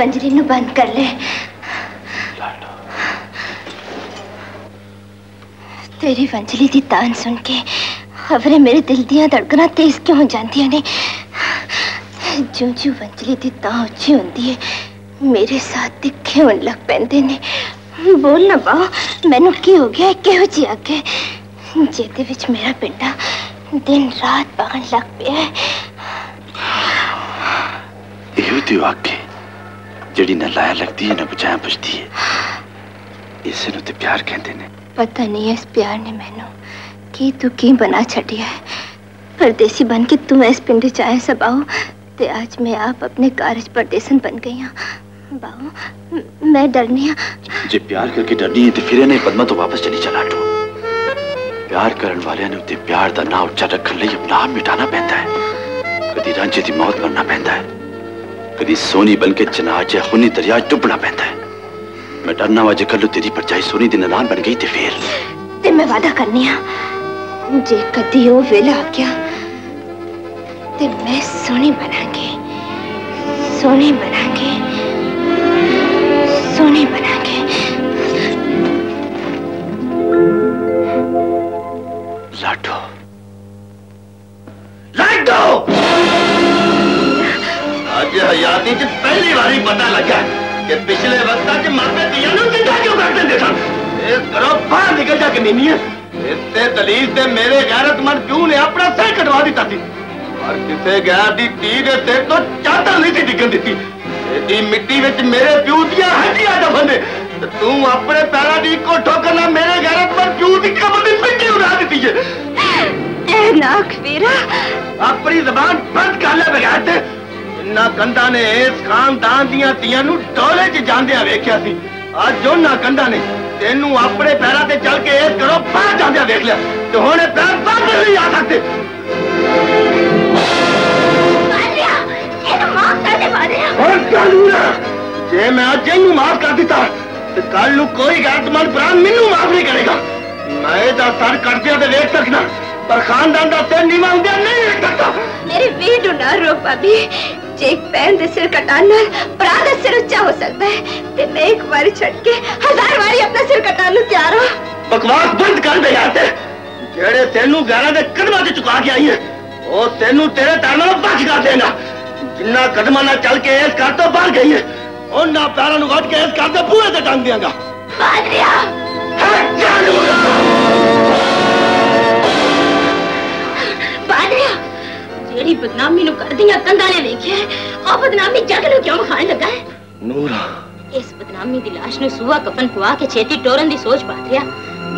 पंजरी बंद कर ले। तेरी पंजरी की तान सुन के खबरे मेरे दिल दियां धड़कना तेज क्यों हो जाती ने। ज्यों ज्यों पंजरी की तान उची होती है मेरे साथ तिखे होने लग पैंदे ने। बोल ना बाओ मैनू की हो गया कहो जी आगे जेदे विच मेरा पिंडा दिन रात भागन लग पिया है। जड़ी ना लाया लगती है ना बुझाया बचती है। इस ते प्यार कहते ने। पता नहीं है इस प्यार ने मैनू की तू की बना छड़िया है। परदेसी बन के तू इस पिंड चाहे सब आओ ते आज मैं आप अपने कारज परदेसन बन गई। बाबू मैं डरनी। जे प्यार करके डरनी है तो फिर नहीं पद्मा तो वापस चली चला टो। प्यार करने वाले ने उते प्यार दा ना उच्चा रखने लई अपना आप मिटाना पैंदा है। कदी रांझे दी मौत मरना पैंदा है, कदी सोनी बन के चनाज या खूनी दरिया डुबना पैंदा है। मैं डरना वा जे कल तेरी परछाई सोनी दी ननान बन गई ते फिर ते मैं वादा करनी हां जे कदी ओ वेला आ गया ते मैं सोनी बनांगी, सोनी बनांगी, सोनी बनांगी। लाडो, लाडो आज हयाती जी पहली बार ही पता लगा कि पिछले वक्त तक माता पिया ने जिंदा क्यों करते देखा। इस करो बाहर निकल जा के मीनिया इतने दलील से मेरे गैरतमंद क्यों ने अपना सर कटवा दिता थी और किसे गैर दी तीर से तो चादर नहीं थी डिगन दी दी मिट्टी विच मेरे प्यू दिया हड्डियां दफन दे तू अपने पैरा दी को ठोकना मेरे गैरतमंद प्यू दी कमर दी मिट्टी उड़ा देती है। ए नाकवीरा अपनी जबान बंद कर ले बगैर ते ना कंधा ने इस खानदान दिया तियां नु डोले च जांदिया वेख्या सी आज जो ना कंधा ने तेनू अपने पैरों से चल के इस घरों बाहर जांदिया देख लिया तो हुणे पैर वापस नहीं आ सकते। मारिया इन्हू माफ कर दे मारिया और कानूना जे मैं आज इन्हू माफ कर देता तो कल नु कोई गैरतमंद प्राण मेनू माफ नहीं करेगा। मैं दा सर कट दिया ते देख सकना पर खानदान दा सिर नीवा हुंदा नहीं रख सकता। मेरे वीर नु ना रो भाभी एक पैन दे सिर कटाना प्राण दे सिर उच्चा हो सकता है ते मैं एक बार छट के हजार बारी अपना सिर कटाने तैयार हूं। बकवास बंद कर दे यार ते जेड़े तेनू गाना दे कदमां ते चुका के आई है ओ तेनू तेरे ताना बच कर देना जिन्ना कदमां ना चल के इस घर तो बाहर गई है ओ ना पैरां नु घट के इस घर दे पूरे ते टांग देंगा। मारिया तेरी बदनामी नु कर दिया कंधा ने वेखिया ओ बदनामी जग नु क्यों खान लगा है। नूरा इस बदनामी दी लाश नु सूहा कफन पवा के छेती टोरन दी सोच बात रिया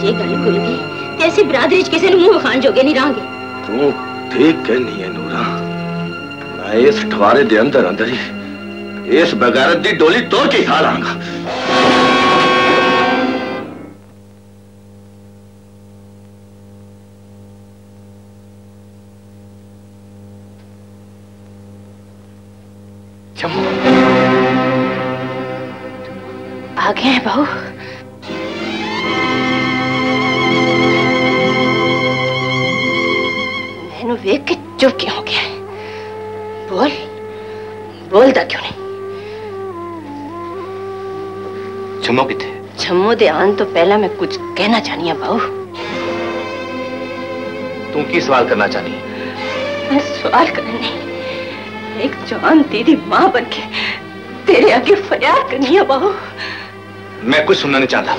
जे गल कोई भी ते ऐसी बरादरी च किसे नु मुंह खान जोगे नहीं रांगे। तू ठीक कहनी है नूरा मैं इस ठवारे दे अंदर अंदर ही इस बगारत दी डोली तोड़ के खा लांगा। आ गए हैं बहू। मैंने वेख के चुप क्यों हो गया बोल बोलता क्यों नहीं। छम्मो किथे छम्मो दे आन तो पहला मैं कुछ कहना चाहनी है बहू। तू की सवाल करना चाहनी। मैं सवाल करना नहीं एक जवान तेरी मां बन के तेरे आगे फरियाद करनी है बहू। मैं कुछ सुनना नहीं चाहता।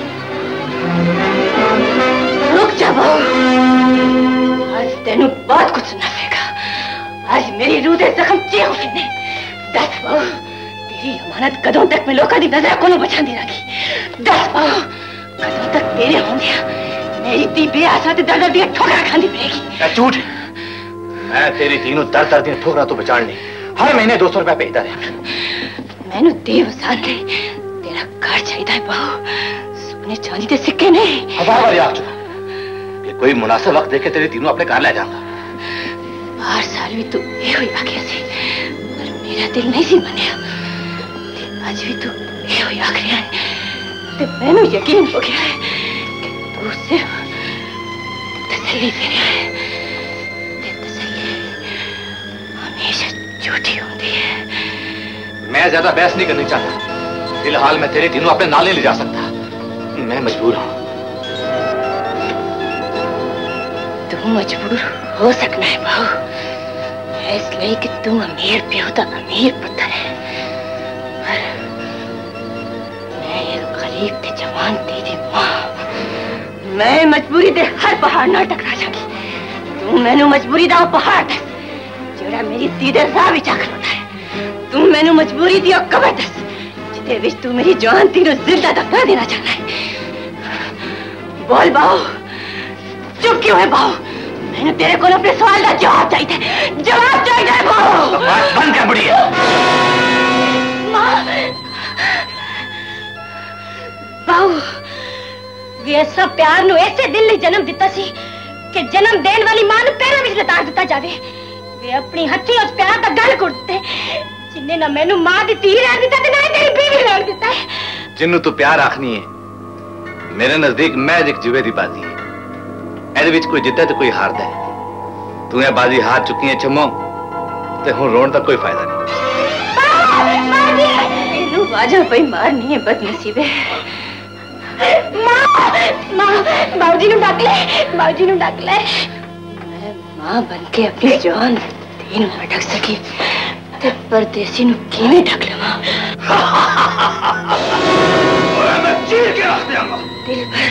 रुक जा बहू आज तेनू बहुत कुछ सुनना पड़ेगा। आज मेरी रूह दे जख्म चीर फिरने दस बहू तेरी अमानत कदों तक मैं लोगों की नजर को बचा दी रखी दस बहू कदों तक तेरे होंगे मेरी ती बेआसा ते दर्द दिया ठोकरा खानी पड़ेगी। झूठ मैं तेरी तीनों दर्द दर्द दिया ठोकरा तो बचानी हर महीने दो सौ रुपया भेजता रहा। मैनू देव साले घर चाहिए बहू सोने चांदी के सिक्के नहीं। हजार बार याद चुका कि कोई मुनासिब वक्त देखे तेरे तीनों अपने घर ले जाऊंगा। हर साल भी तू यह ही आखिया सी पर मेरा दिल नहीं सी मनिया आज भी तू यह ही आखिया है तो मैंने यकीन हो गया है कि तू सिर्फ तसल्ली दे रहा है। तसल्ली हमेशा झूठी होती है। मैं ज्यादा बहस नहीं करनी चाहता फिलहाल मैं तेरे तीनों अपने नाले ले जा सकता मैं मजबूर हूं। तू मजबूर हो सकना है बहू इसलिए कि तू अमीर प्यो का अमीर पुत्र है पर मैं एक गरीब ते जवान तेरी मां मैं मजबूरी दे हर पहाड़ ना टकरा जागी तू मैनू मजबूरी दा पहाड़ दस जोड़ा मेरी सीधे राह विच होता है तू मैनू मजबूरी दी कबर दस तू मेरी जान तीनों जिंदा धक्का देना चाहना है। बोल बाहू चुप क्यों है बाहू मैंने तेरे को अपने सवाल का जवाब चाहिए जवाब चाहिए बाहू। बंद कर बुढ़िया मां ऐसा प्यार नू ऐसे दिल ने जन्म दिता सी कि जन्म देने वाली मां नू पैरां विच लताड़ दिता जावे। वे अपनी हथी उस प्यार दा गल कुड़ दिते जिन्ने ना मैनू मां दी धी रहण दिता ते ना ही मेरी बीवी रहण दिता है। जिन्नू तू प्यार आखनी है मेरे नजदीक महज एक जुए दी बाजी है, एदे विच कोई जितदा ते कोई हारदा है। तू ये बाजी हार चुकी है छम्मो ते हुण रोण दा कोई फायदा नहीं। मां जी इनू वाजा पई मारनी है बदनसीबे। मां मां बाऊजी नू डाक ले, बाऊजी नू डाक ले। मैं मां बनके अपनी जान तीन अटक सकी ते परदेसी नू किवें ढक लवां। ओए मैं चीर के रख देंगा। दिल भर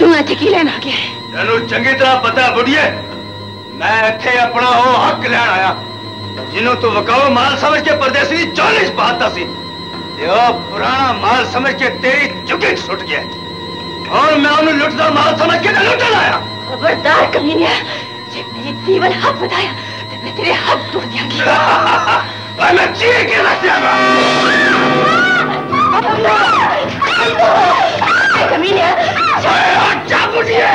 तू इत्थे की लैण आ गया है? तैनू चंगी तरह पता बुढ़िए मैं इत्थे अपना हो हक लैण आया जिन्हों तू वकाओ माल समझ के परदेसी चौलीस पाता सी यो पुराना माल समझ के तेरी चुकी सुट गया और मैं उन्हें लुटदा माल समझ के लुटन आया। खबरदार कमीनिया, ये मेरी जीवन हक बताया तो मैं तेरे हक तोड़ देंगी। और मैं चीर के रख दूंगा। कमीनिया अच्छा बुढ़िए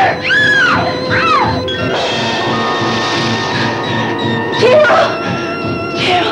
Jiro! Jiro! Jiro! Jiro!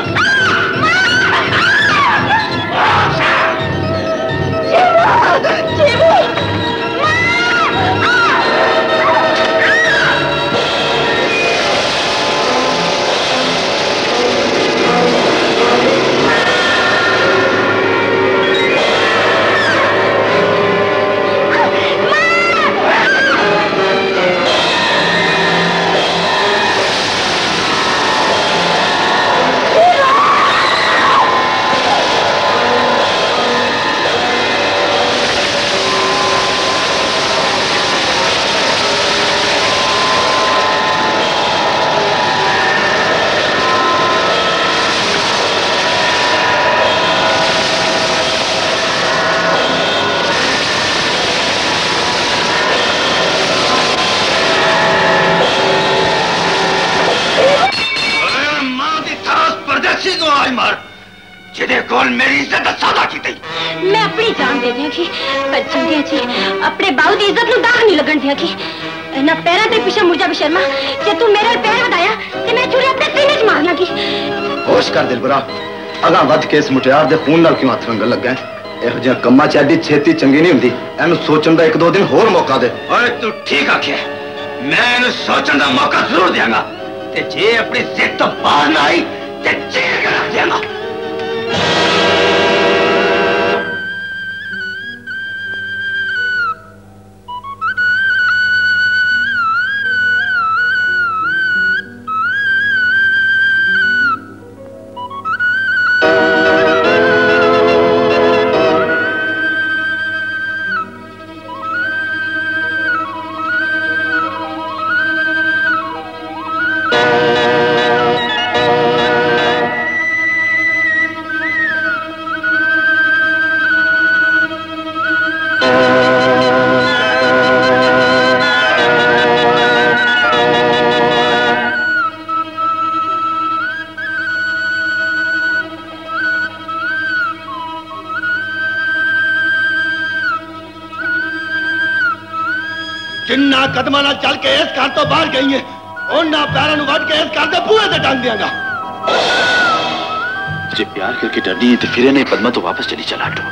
मेरी इज्जत सादा की थी। मैं अपनी जान दे देंगी पर जल्दी अच्छी अपने बाऊ की इज्जत में दाग नहीं लगन देंगी। ना पैरा दे पीछे मुझा भी शर्मा जे तू मेरे पैर वधाया ते मैं चुरे अपने सीने च मार लागी। होश कर दिलबरा, अगा वध केस मुटियार दे खून नाल क्यों हथ रंगण लगा? इहो जिहा कम्मा च एडी छेती चंगी नहीं हुंदी। एनू सोचण दा एक दो दिन होर मौका दे। ओए तू ठीक आखिया, मैं एनू सोचण दा मौका जरूर देंगा ते जे अपनी सिद्ध तो बाहर ना आई ते चीर के रख देंगा। कदमां चल के इस घर तो बाहर गई है और ना पैरों को वट के इस घर के बूहे से टांग देंगा। जे प्यार करके डरनी है तो फिर नहीं पद्मा तो वापस चली चला दो।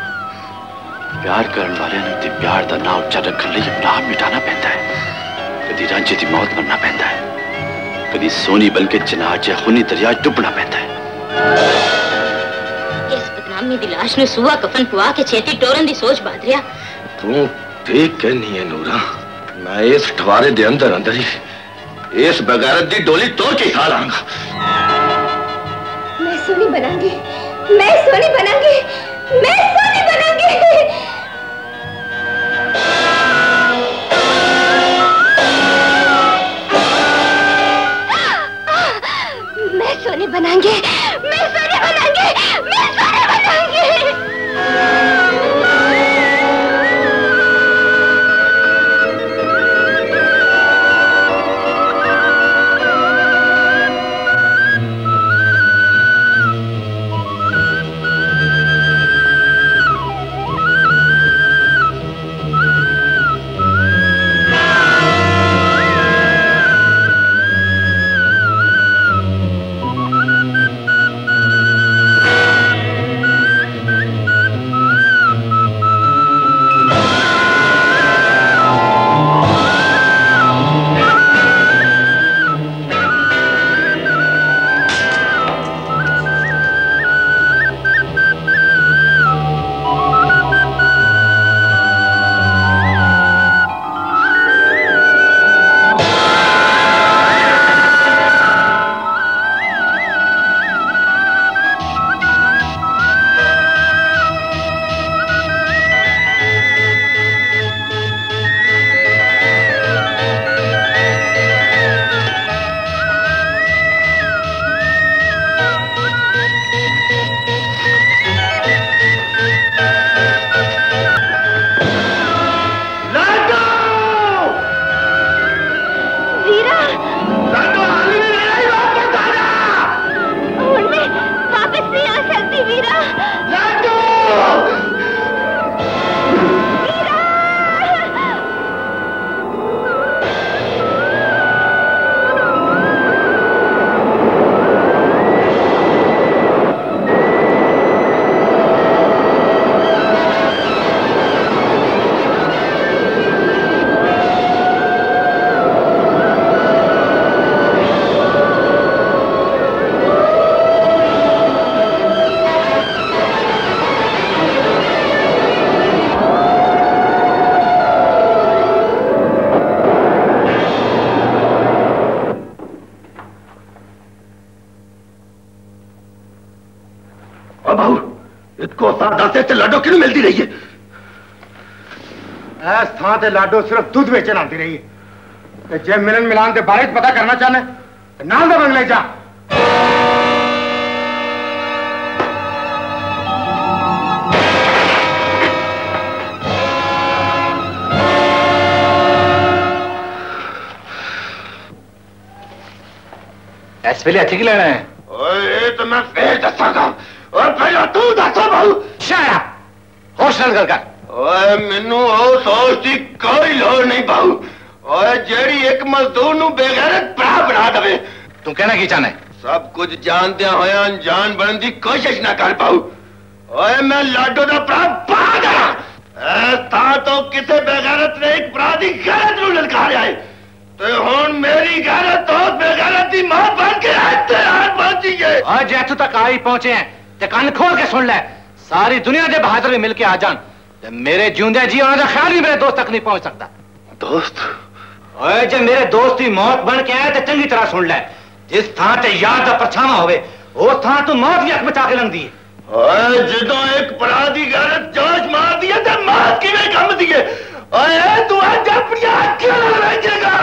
प्यार करने वाले ने प्यार का ना उच्चा रखने लिए अपना आप मिटाना पैदा है। कभी रांझे की मौत मरना पैदा है, कभी सोनी बन के चिनार या खूनी दरिया डुबना पैदा है। इस बदनामी दी लाश ने सूहा कफन पवा के छेती टोरन की सोच बांध लिया। तू ठीक कहनी है नूरा, मैं इस ठवारे दे अंदर अंदर ही इस बगारत दी डोली तोड़ के खा लांगा। मैं सोनी बनांगी, मैं सोनी बनांगी, मैं सोनी बनांगी। मैं सोनी बनांगी, मैं सोनी बनांगी, मैं सोनी बनांगी। लाडो क्यों मिलती रही है? इस थां ते लाडो सिर्फ दूध बेचन आती रही है। जे मिलन मिलान के बारे पता करना चाहना नाल दा बंगले जा। इस वेले अच्छी लेना है ओए तो मैं फिर दसागा और पहला तू दसो बहु शाया होश न कर। ओए मेनू होश होश की कोई लोड़ नहीं बहु। ओए जेड़ी एक मजदूर नु बेगैरत भरा बना दे तू कहना की चाहना है? सब कुछ जानते होया अनजान बनन की कोशिश ना कर बहु। ओए मैं लाडो दा भरा भागा ऐसा तो किसे बेगैरत ने एक भरा दी गैरत नु ललकारिया है ते हुन मेरी गैरत और बेगैरत दी मां बन के तैयार बची है। आज इत्थों तक आई पहुंचे हैं ते कान खोल के सुन ले। सारी दुनिया के बहादुर भी मिलके आ जान ते मेरे जिंदे जी उन्हां दा ख्याल भी मेरे दोस्त तक नहीं पहुंच सकता। दोस्त ओए जे मेरे दोस्त दी मौत बन के आए ते चंगी तरह सुन ले। जिस थां ते याद दा परछावां होवे उस थां तू मौत भी अख बचा के लंघदी है। ओए जदों एक परा दी गैरत जोश मार दी है ते मौत किवें कम दी है। ओए तू अज अपनी अखियां रखेगा।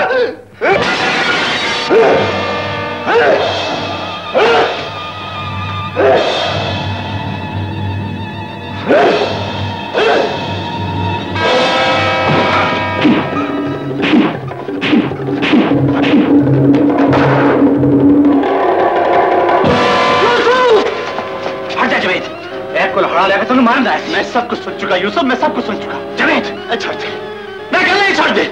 तुम मान रहा है? मैं सब कुछ सुन चुका यूसुफ, मैं सब कुछ सुन चुका। जवेद छोड़ दे, मैं कल नहीं छोड़ दे।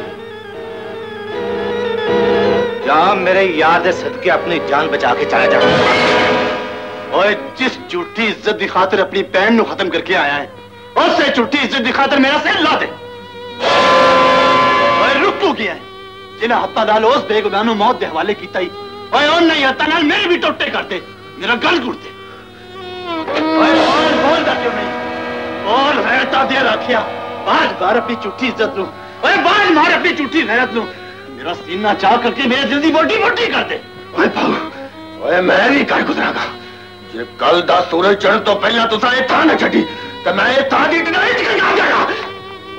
जहां मेरे याद है सदके अपनी जान बचा के चला जा। और जिस झूठी इज्जत की खातिर अपनी बहन को खत्म करके आया है उससे झूठी इज्जत की खातिर मेरा सिर ला दे। और रुकू गया है जिन्हें हत्ता डाल उस बेगुनाह को मौत के हवाले किया ही और उन नहीं हत्ता नाल मेरे भी टोटे करते मेरा गल घुटते। और और बोलदा क्यों नहीं? और रहता दे रखिया बाज बार अपनी झूठी इज्जत नु और बाज मार अपनी झूठी गैरत नु मेरा सीना चाह करके मेरे दिल की बोटी बोटी कर दे। ओए भाऊ ओए मैं भी कर गुजरागा जे कल दा सूरज चढ़ तो पहला तुसा ए थां न छड्डी ते मैं ए थां दी टनाई च कर जागा।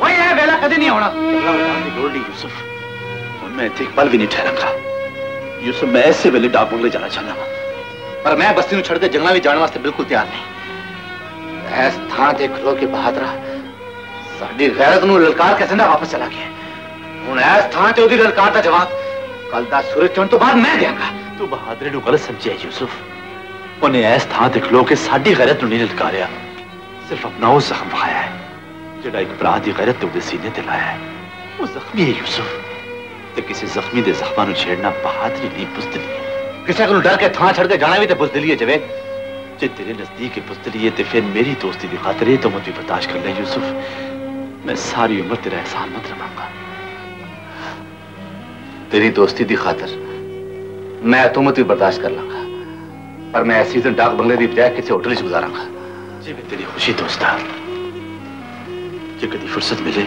ओए ए वेला कदे नहीं होना। नहीं गोल्डी यूसुफ हुण मैं इत्थे पल भी नहीं ठहरांगा। यूसुफ मैं ऐसे वेले डाबू ले जाना चाहना पर मैं बस्ती नु छड़ के जंगलां विच जाण वास्ते बिल्कुल तैयार नहीं। ऐस थां ते खलो के बहादरा साडी गैरत नु ललकार कैसे ना वापस चला गया। हुण इस थां ते उहदी ललकार दा जवाब कल दा सूरज चढ़न तो बाद मैं देंगा। तू बहादुर नू गलत समझिया यूसुफ। उन्हें इस थां ते खलो के साडी गैरत नू नहीं ललकारिया सिर्फ अपना वो जख्म वाया है जिहड़ा इक भरा दी गैरत ते उहदे सीने ते लाया है। वो जख्मी है यूसुफ ते किसी जख्मी दे जख्मां नू छेड़ना बहादुरी नहीं बुज़दिली है। किसे कोलों डर के थां छड़ के जाना भी ते बुज़दिली है। जवेद जे तेरे नजदीक बुज़दिली है ते फिर मेरी दोस्ती दी खातिर तो मुझ भी बर्दाश्त कर ले यूसुफ। मैं सारी उम्र तेरा एहसान मंद रहांगा। तेरी दोस्ती दी खातर मैं तुम भी बर्दाश्त कर लांगा पर मैं ऐसी दिन डाक बंगले की बजाय किसी होटल गुजारांगा। जी मैं तेरी खुशी दोस्ता जे कभी फुर्सत मिले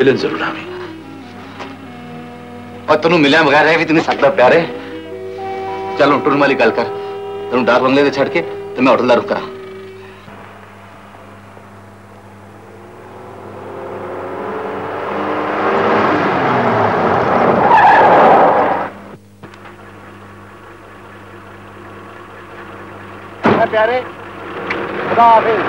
मिलन जरूर आवे। और तेन मिलया बगैर रह भी तो नहीं सकता प्यारे। चल हूं टुरन वाली गल कर। तेन डाक बंगले से छड़ के तो मैं होटल का रुख करा। प्यारे खुदा हाफिज।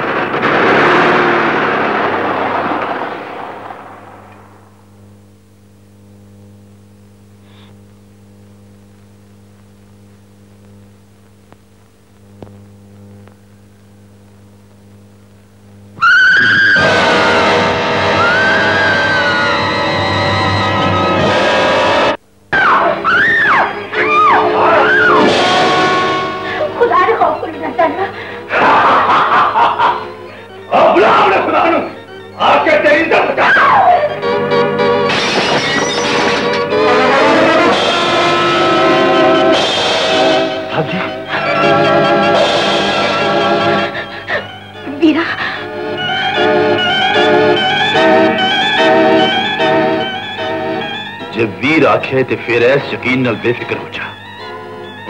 ते फिर ऐस यकीन नाल बेफिक्र हो जा।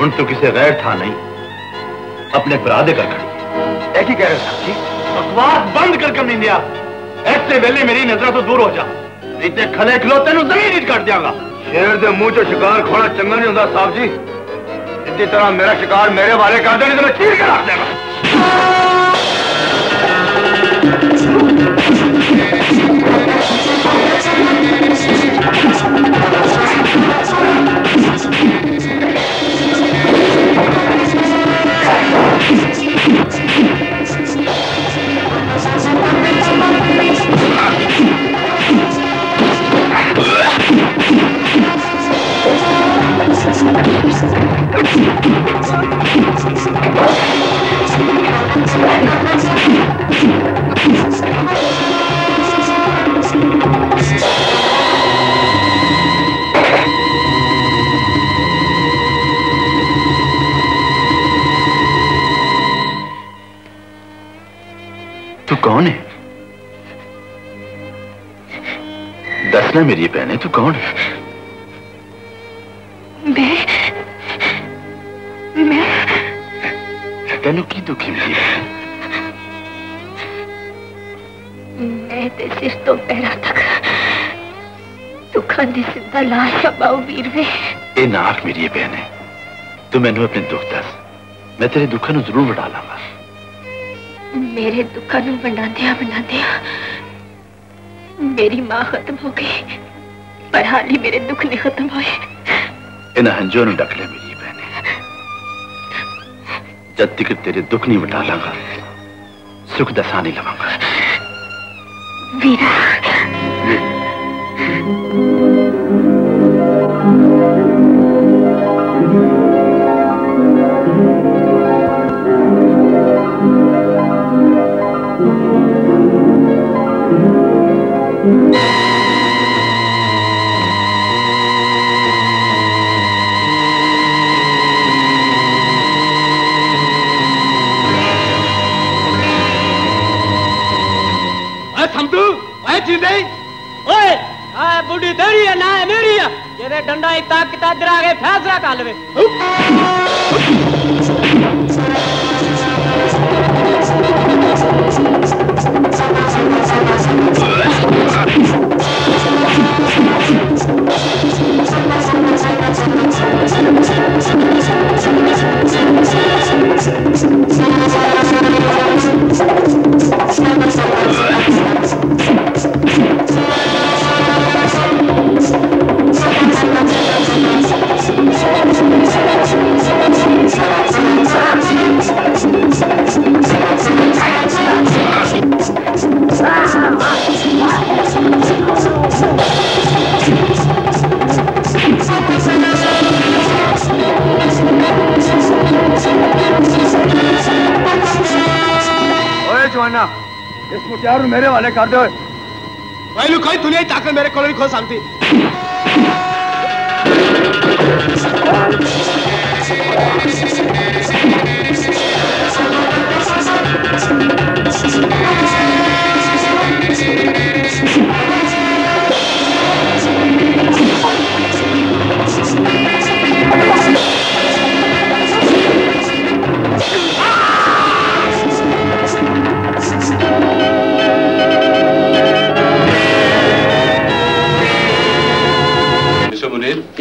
उन तो किसी गैर था नहीं अपने बरादे कर खड़ी। एक ही कह रहे साहब जी बकवास बंद कर कमीनिया, ऐसे वेले मेरी नजर तो दूर हो जा, नहीं ते खले खिलो तेन जमीन कट देगा। शेर के मुंह चो शिकार खोना चंगा नहीं होता साहब जी, इसी तरह मेरा शिकार मेरे वाले कर देने तो चीर के रख कौन है? दसना मेरी ये बहन है, तू कौन है? मैं मैं तेनू की दुखी मिली? मैं ते सिर तो पैरा तक दुखा दी सिद्धा लाश बाऊ वीर वे। ए नाक मेरी ये बहन है, तू मैनू अपने दुख दस, मैं तेरे दुखा नू जरूर वड़ा लांगा। मेरे दुखा नू बनादिया बनादिया मेरी मां खत्म हो गई, पर हाल ही मेरे दुख नहीं खत्म हुए। इन हंजों नू डक ले मेरी बहने, जब तक तेरे दुख नहीं मिटा लांगा सुख दसा नहीं लवांगा। वीरा बुढ़ी तेरी है ना है मेरी है, जेरे डंडा इता किता दर आगे फैसला कर ले। यार मेरे वाले कर दो भाई, कोई दुनिया की ताकत मेरे को नहीं खो सकती।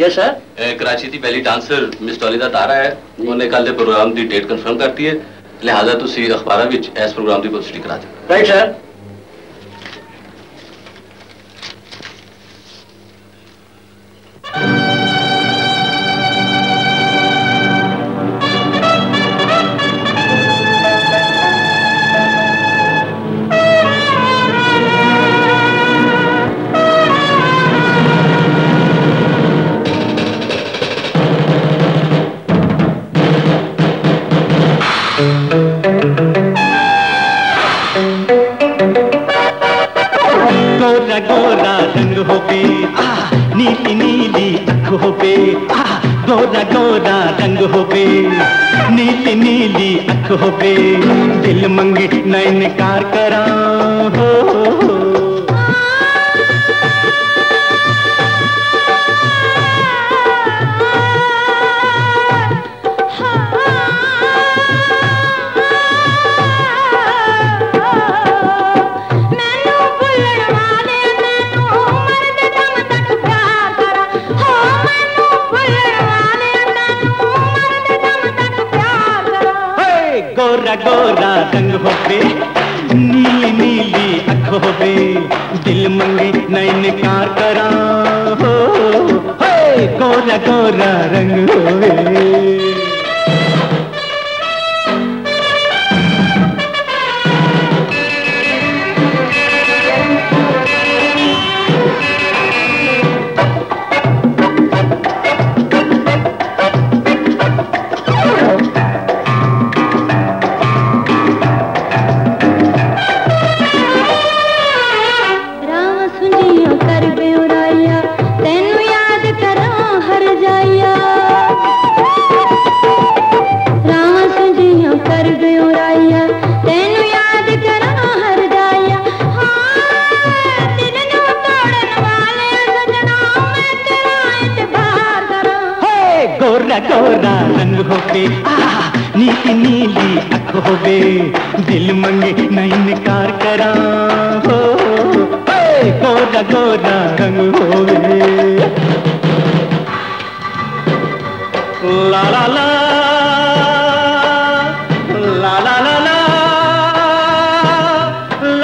Yes sir. कराची की पहली डांसर मिस टॉली का तारा है, उन्हें कल के प्रोग्राम की डेट कंफर्म करती है, लिहाजा तुम अखबारों में इस प्रोग्राम की पुष्टि करा दो। Right sir. दिल मंगी ना इनकार करा हो, होवे दिल मंगी नई निकार करा हो, हे गोरा गोरा रंग होवे। गोरा रंग होवे नीली नीली अख होवे दिल मंगे नहीं निकार करा हो, गोरा गोरा रंग होवे। ला ला ला ला ला ला ला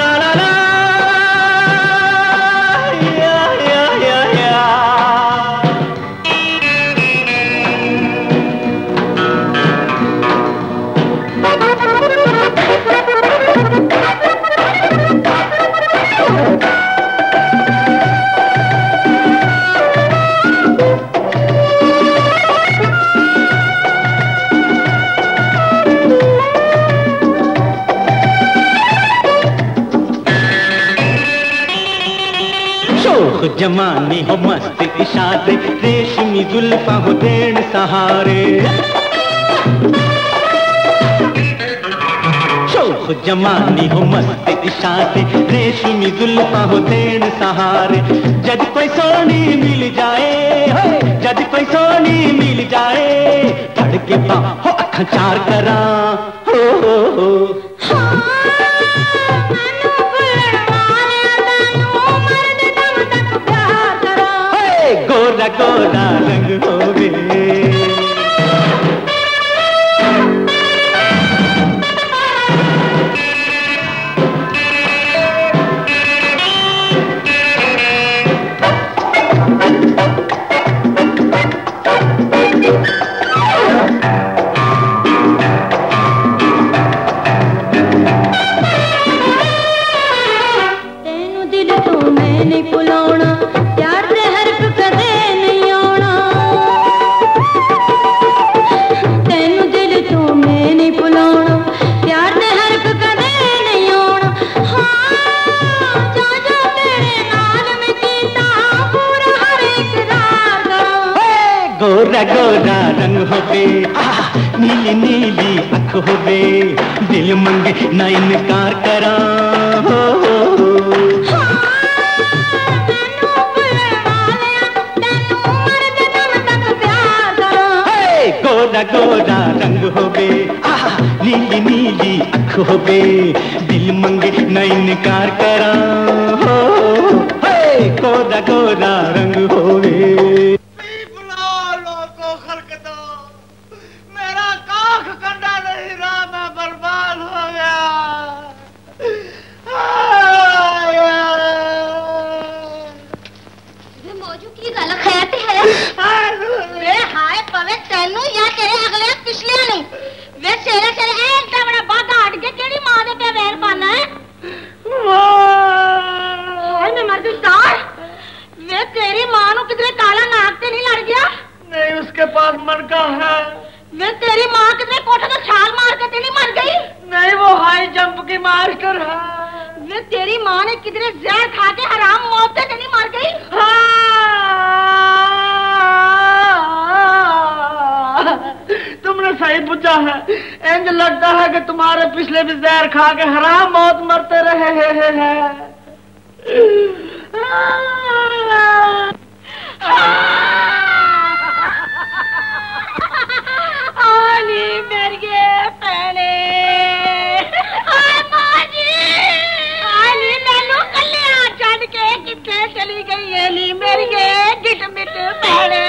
ला ला ला या या या या। जमाने हो मस्त इशारे रेशमी जुल्फा हो देन सहारे, शोख जमाने हो मस्त इशारे रेशमी जुल्फा हो देन सहारे। जद कोई सोनी मिल जाए, जद कोई सोनी मिल जाए धड़के पा हो अखा चार करा हो, हो, हो। गोरा गोरा रंग होवे। तेनू दिल तो मैंने भुलाना प्यार दे हर्फ कदे नहीं आना, तेनू दिल तो मैंने भुलाना प्यार दे हर्फ कदे नहीं आना। हाँ जो जो तेरे नाल मैं कीता पूरा हर इकरार करा, हे गोरा गोरा रंग होवे नीली नीली अख होवे दिल मंगे ना इनकार करा हो, हो। गोरा गोरा रंग होवे नीली नीली अख होवे दिल मंगे ना इनकार करा हो, हे गोरा गोरा रंग होवे। मेरा काख कंडा नहीं रहा, मैं बर्बाद हो गया। मौजू की गल खैत है हाय पवे तेनू या तेरे अगले पिछले नू वे सेरे सेरे ए इतना बड़ा बाधा हट के केड़ी मां दे पे वैर पाना है। ओए मैं मर गई तार, वे तेरी मां नू कितने काला नाग ते नहीं लड़ गया? नहीं, उसके पास मरका है। वे तेरी मां कितने कोठे से छाल मार के तेरी मर गई? नहीं, वो हाई जंप की मास्टर है। वे तेरी मां ने कितने जहर खा के हराम मौत से तेरी मर गई? तुमने सही पूछा है, इंज लगता है कि तुम्हारे पिछले भी जहर खा के हराम मौत मरते रहे हैं। है, है। मर गए पहले छड़ के कितने चली गई एली मेरी गे गिट मिट पहले।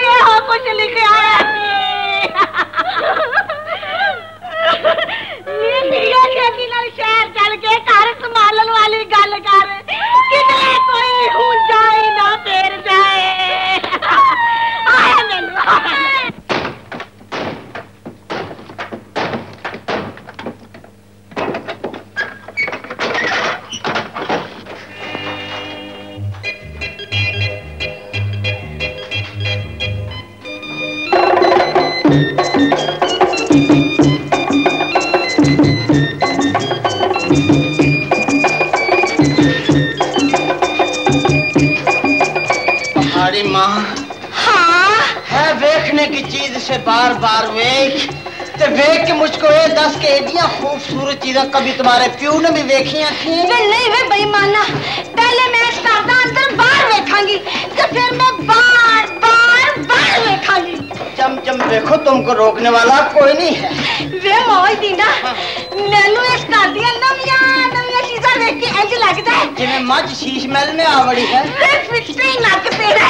Yeah. कुछ लिखे आया शहर चल के घर संभालन वाली गल कर कितने कोई हूं जाए ना फेर जाए आया मैनू बार बार वेख ते वेख के मुझको ये दस के इतनी खूबसूरत चीजा कभी तुम्हारे प्यू ने भी वेखी आखी नहीं वे बेईमाना पहले मैं सादा अंदर बाहर वेखांगी तो फिर मैं बार बार बार वेखांगी जम जम देखो तुमको रोकने वाला कोई नहीं है वे मौज दीना मैनू इस घर दी नवियां नवियां चीजा देख के इंज लगदा है जिवें मझ शीश महल में आवड़ी है वे फिटकी लग तेरा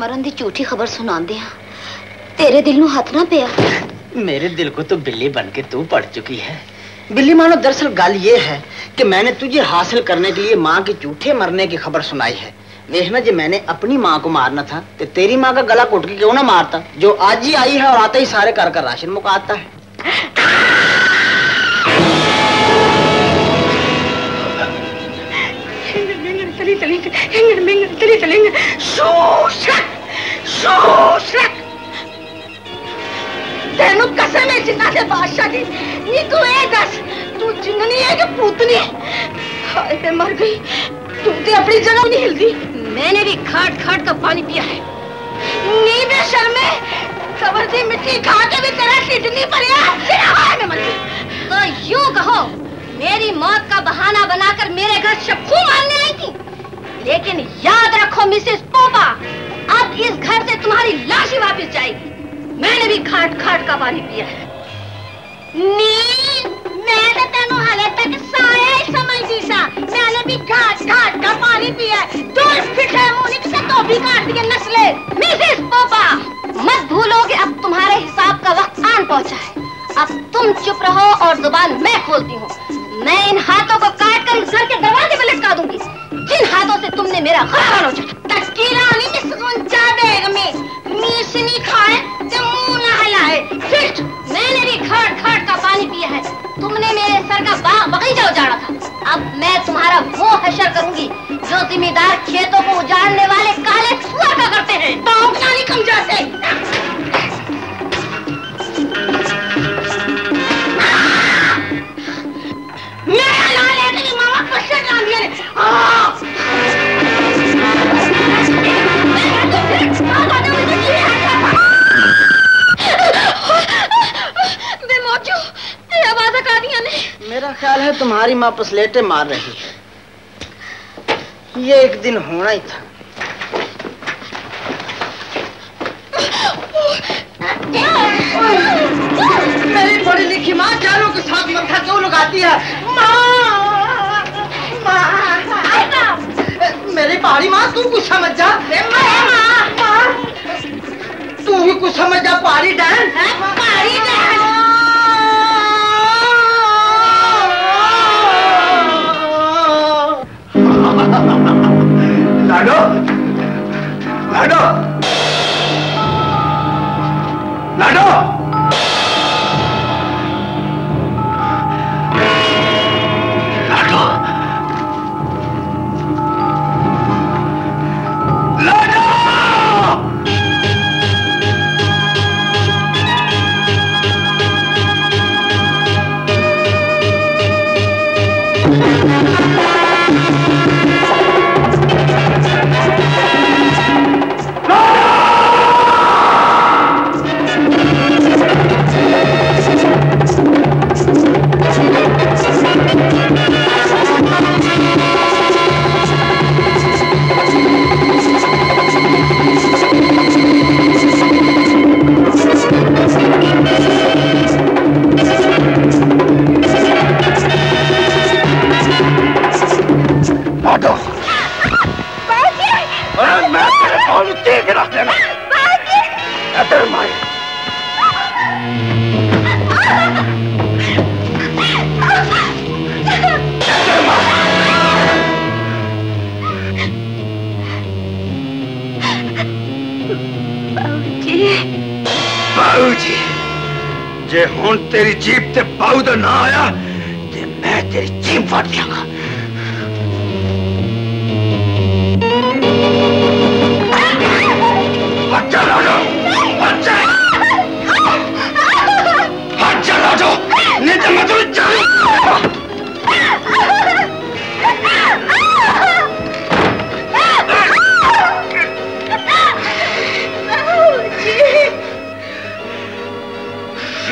मरन दी झूठी खबर सुनांदे हां तेरे दिल नू हाथ ना पिया मेरे दिल को तो बिल्ली बनके तू पड़ चुकी है बिल्ली मानो दरअसल गल ये है कि मैंने तुझे हासिल करने के लिए माँ के झूठे मरने की खबर सुनाई है देखना जी मैंने अपनी माँ को मारना था तो तेरी माँ का गला घोट के क्यों ना मारता जो आज ही आई है और आता ही सारे कर कर राशन मुकाता है तेनू कसम है जिन्ना से बादशाह की नी तू ए दस तू जिन्नी है कि पूतनी हाय मैं मर गई तू तो अपनी जगह नहीं हिलती मैंने भी खाट खाट का पानी पिया है नी बे शर्मे कबर की मिट्टी खा के भी तेरा टिड्ड नहीं भरा हाय मैं मर गई तो यूं कहो मेरी मौत का बहाना बनाकर मेरे घर शक्कू मारने आई थी लेकिन याद रखो मिसेस पोपा अब इस घर से तुम्हारी लाश ही वापस जाएगी मैंने भी घाट घाट का पानी पिया है नी मैं तो तेनू हाले तक साया ही समझदी सा मैंने भी घाट घाट का पानी पिया है दूर फिटे मुंह निक से टोपी काट दिए नस्ले मिसेस पोपा मत भूलो कि अब तुम्हारे हिसाब का वक्त आन पहुंचा है अब तुम चुप रहो और जुबान मैं खोलती हूँ मैं इन हाथों को काट कर इस घर के दरवाजे में लटका दूंगी जिन हाथों से तुमने मेरा घर नोचा तस्कीरानी में सुनचा बैग में मीशनी खाए तो मुंह न हिलाए फिर मैंने भी घाट घाट का पानी पिया है तुमने मेरे सर का बाग बगीचा उजाड़ा था अब मैं तुम्हारे होती जो जिम्मेदार खेतों को उजाड़ने वाले काले सुअर का करते हैं। बाहुबली कमजा से मेरा ख्याल है तुम्हारी माँ पसलेटे मार रही है। ये एक दिन होना ही था। मेरी पढ़ी लिखी माँ जानों के साथ मक्खा क्यों लगाती है? माँ, माँ, मेरी पहाड़ी माँ तू कुछ समझ जा। तू भी कुछ समझ जा पहाड़ी डांस। लाडो, लाडो, लाडो, लाडो, लाडो। तेरी जीप ते पाऊ तो ना आया ते मैं तेरी जीप फाड़ लगा। अच्छा लाडो, अच्छा, अच्छा लाडो, नहीं तो मैं तुझे जान।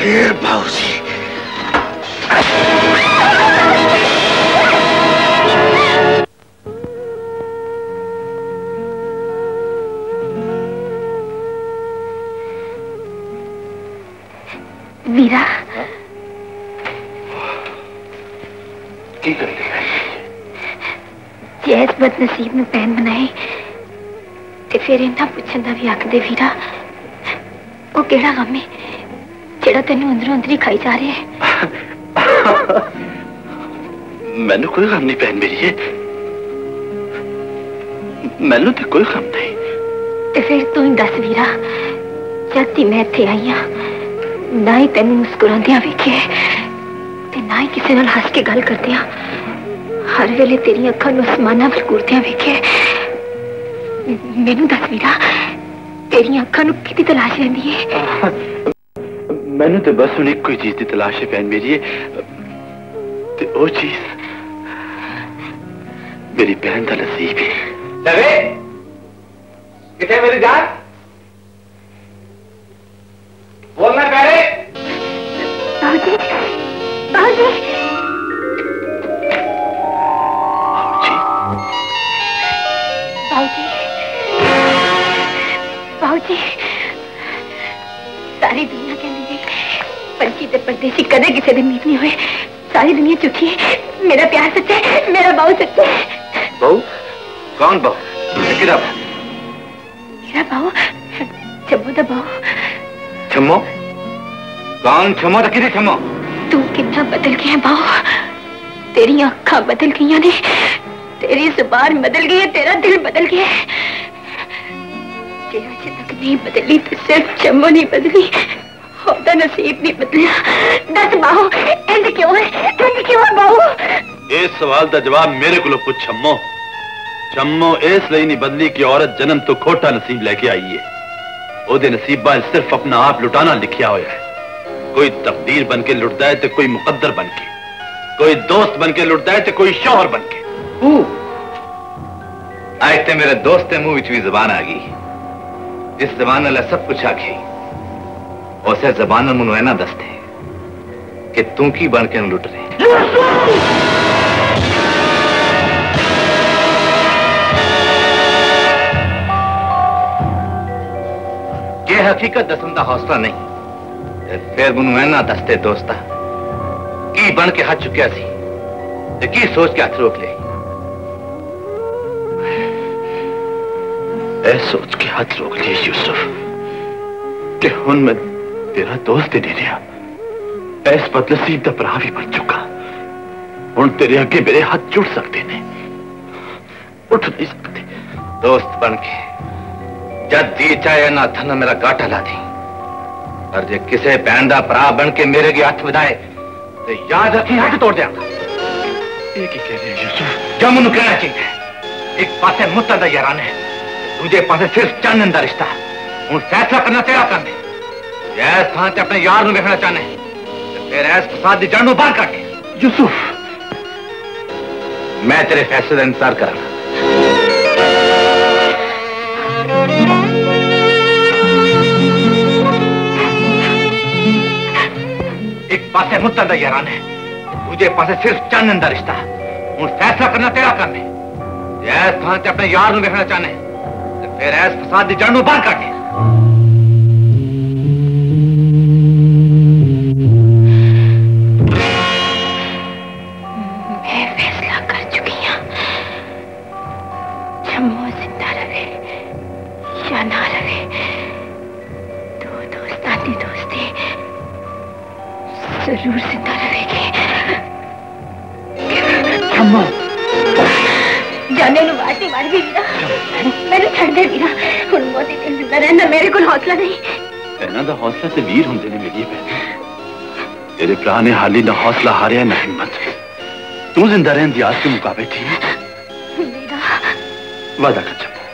फिर बाबूजी वीरा की कर जैस बदनसीब में पैन बनाए ते फिर इन्ना पुछन दा भी आखदे वीरा वो केड़ा गम है जेड़ा तेन अंदरों अंदर ही खाई जा रहा है। मैनू कोई गम नहीं भैन मेरी है, मैनू तो कोई गम नहीं। ते फिर तू ही दस वीरा, जद ती मैं इत्थे आई हां ना ही तेन मुस्कुरांदियां वेखे ते ना ही किसी नाल हस के गल करदियां, हर वेले तेरी अखां नूं आसमानां वल घूरदियां वेखे। मैनू दस वीरा, तेरी अखां नूं किहदी तलाश रहिंदी है? मैंने तो बस उन्हें कोई चीज की तलाश है भैन मेरी, ते ओ चीज मेरी बहन का नसीब है। लवे कितने मेरी जान बोलना पहले। बाबूजी, बाबूजी, बाबूजी, बाबूजी, सारी दुनिया कहती है पंछी ते परदेसी कदे किसी दे मीत नहीं हुए, सारी दुनिया झूठी है, मेरा प्यार सच्चा है, मेरा बहू सच्चा है। बहू? कौन बहू? किहदा बहू? मेरा बहू छम्मो दा बहू। छम्मो? कौन छम्मो दा किहदे छम्मो? तू कितना बदल गया बहू, तेरी अखां बदल गई ने, तेरी जुबान बदल गई है, तेरा दिल बदल गया है। तेरा अजे तक नहीं बदली तो सिर्फ छम्मो नहीं बदली, होता नसीब नहीं बदलिया। दस बाहू इंद क्यों है, इंद क्यों है बाहू? इस सवाल का जवाब मेरे को पूछ छम्मो। चम्मो इसलिए नहीं बदली कि औरत जन्म तो खोटा नसीब लेके आई है। ओदे नसीबा सिर्फ अपना आप लुटाना लिखिया होया है। कोई तकदीर बन के लुटता है तो कोई मुकद्दर बन के, कोई दोस्त बन के लुटता है तो कोई शोहर बन के। आज ते मेरे दोस्त मुंह विच भी जबान आ गई, जिस जबान वाला सब कुछ आखी उस जबान मुन ऐना दसते कि तू की बन के लुट रहे। हकीकत दसन का हौसला नहीं फिर मुझे ऐना दसते दोस्ता की बन के हाथ चुकया सी ते की सोच के हाथ रोक ले। ऐ सोच के हाथ रोक लिए यूसुफ कि हुन मैं तेरा दोस्त ही नहीं रहा, इस बदनसीब का भरा भी बन चुका। हुन तेरे अगे मेरे हाथ जुड़ सकते ने, उठ नहीं सकते। दोस्त बन के जद दी चाहे ना थाना मेरा गाटा ला दी, पर जे किसी भैन का भरा बन के मेरे के हाथ विधाए तो याद रखी हाथ तोड़ देगा। क्या मुझे कहना चाहिए? एक पासे मुत्ता दा याराना है, दूजे पासे सिर्फ चानन का रिश्ता। हूं फैसला करना तेरा काम है। इस थान से अपने यार देखना चाहना है तो फिर इस फसाद की जड़ बाहर काटे। यूसुफ मैं तेरे फैसले का इंतजार करा। पासे मुद्दा दा यारान है, दूजे पासे सिर्फ चानन का रिश्ता। हूं फैसला करना तेरा काम है। इस थान से अपने यार नूं देखना चाहना है तो फिर इस फसाद की जड़ नूं बाहर काटे। मैं फैसला कर चुकी हूं, जम्मू जिंदा रहे या ना रहे, दो दोस्तां दी दोस्ती जरूर जिंदा रहेगी। चम्मो जाने वाटी मार गई वीरा, मैंने छड़ दे वीरा। हुण मौती ते जिंदा रहना मेरे को हौसला नहीं। इन्हां दा हौसला ते वीर हुंदे ने मेरी भैन। तेरे भरा ने हाली ना हौसला हारिया ना हिम्मत। तू जिंदा रहन दी आस के मुकाबले थी वीरा। वादा कर चम्मो,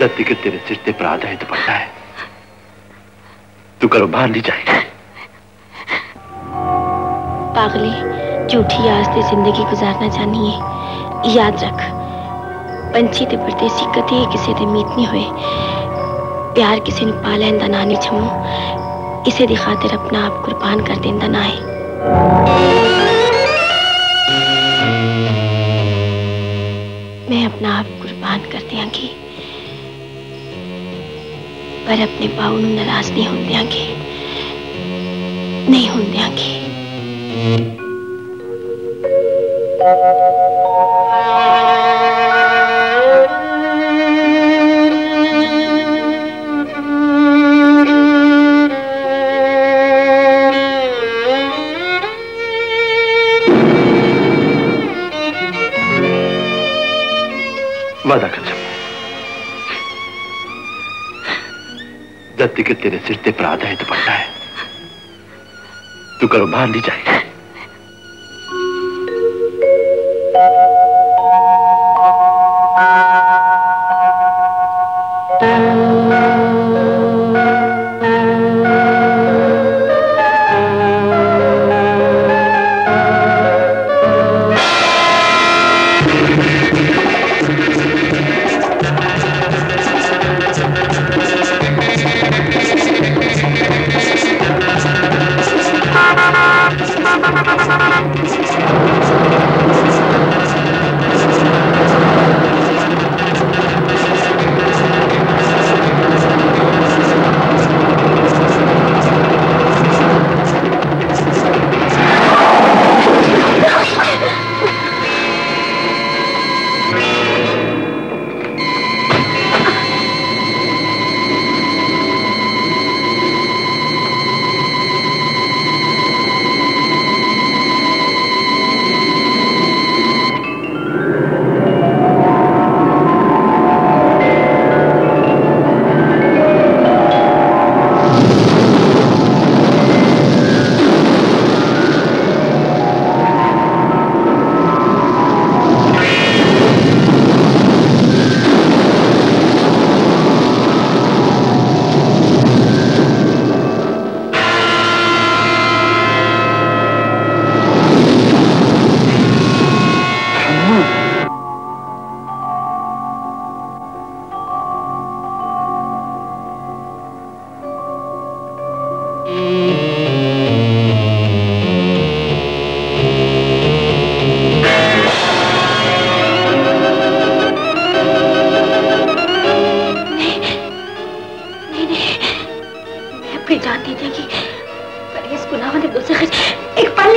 जद तक तेरे सिर ते भरा दा दुपट्टा है तू करो बाहर नहीं जाएगा। पागली झूठी आस से जिंदगी गुजारना चाहनी है। याद रख पंछी ते परदेसी कदे किसी दे मीत नहीं होए। प्यार किसी ने पा लैन दा ना नहीं छमो, इसे दी खातिर अपना आप कुर्बान कर देन दा ना है। मैं अपना आप कुर्बान कर देंगी पर अपने बाऊ नूं नाराज नहीं होन देंगे, नहीं होन देंगे। वादा कर चम्मो, जब तक तेरे सिर ते भरा दा दुपट्टा है तू घरों बाहर नहीं जाएगा।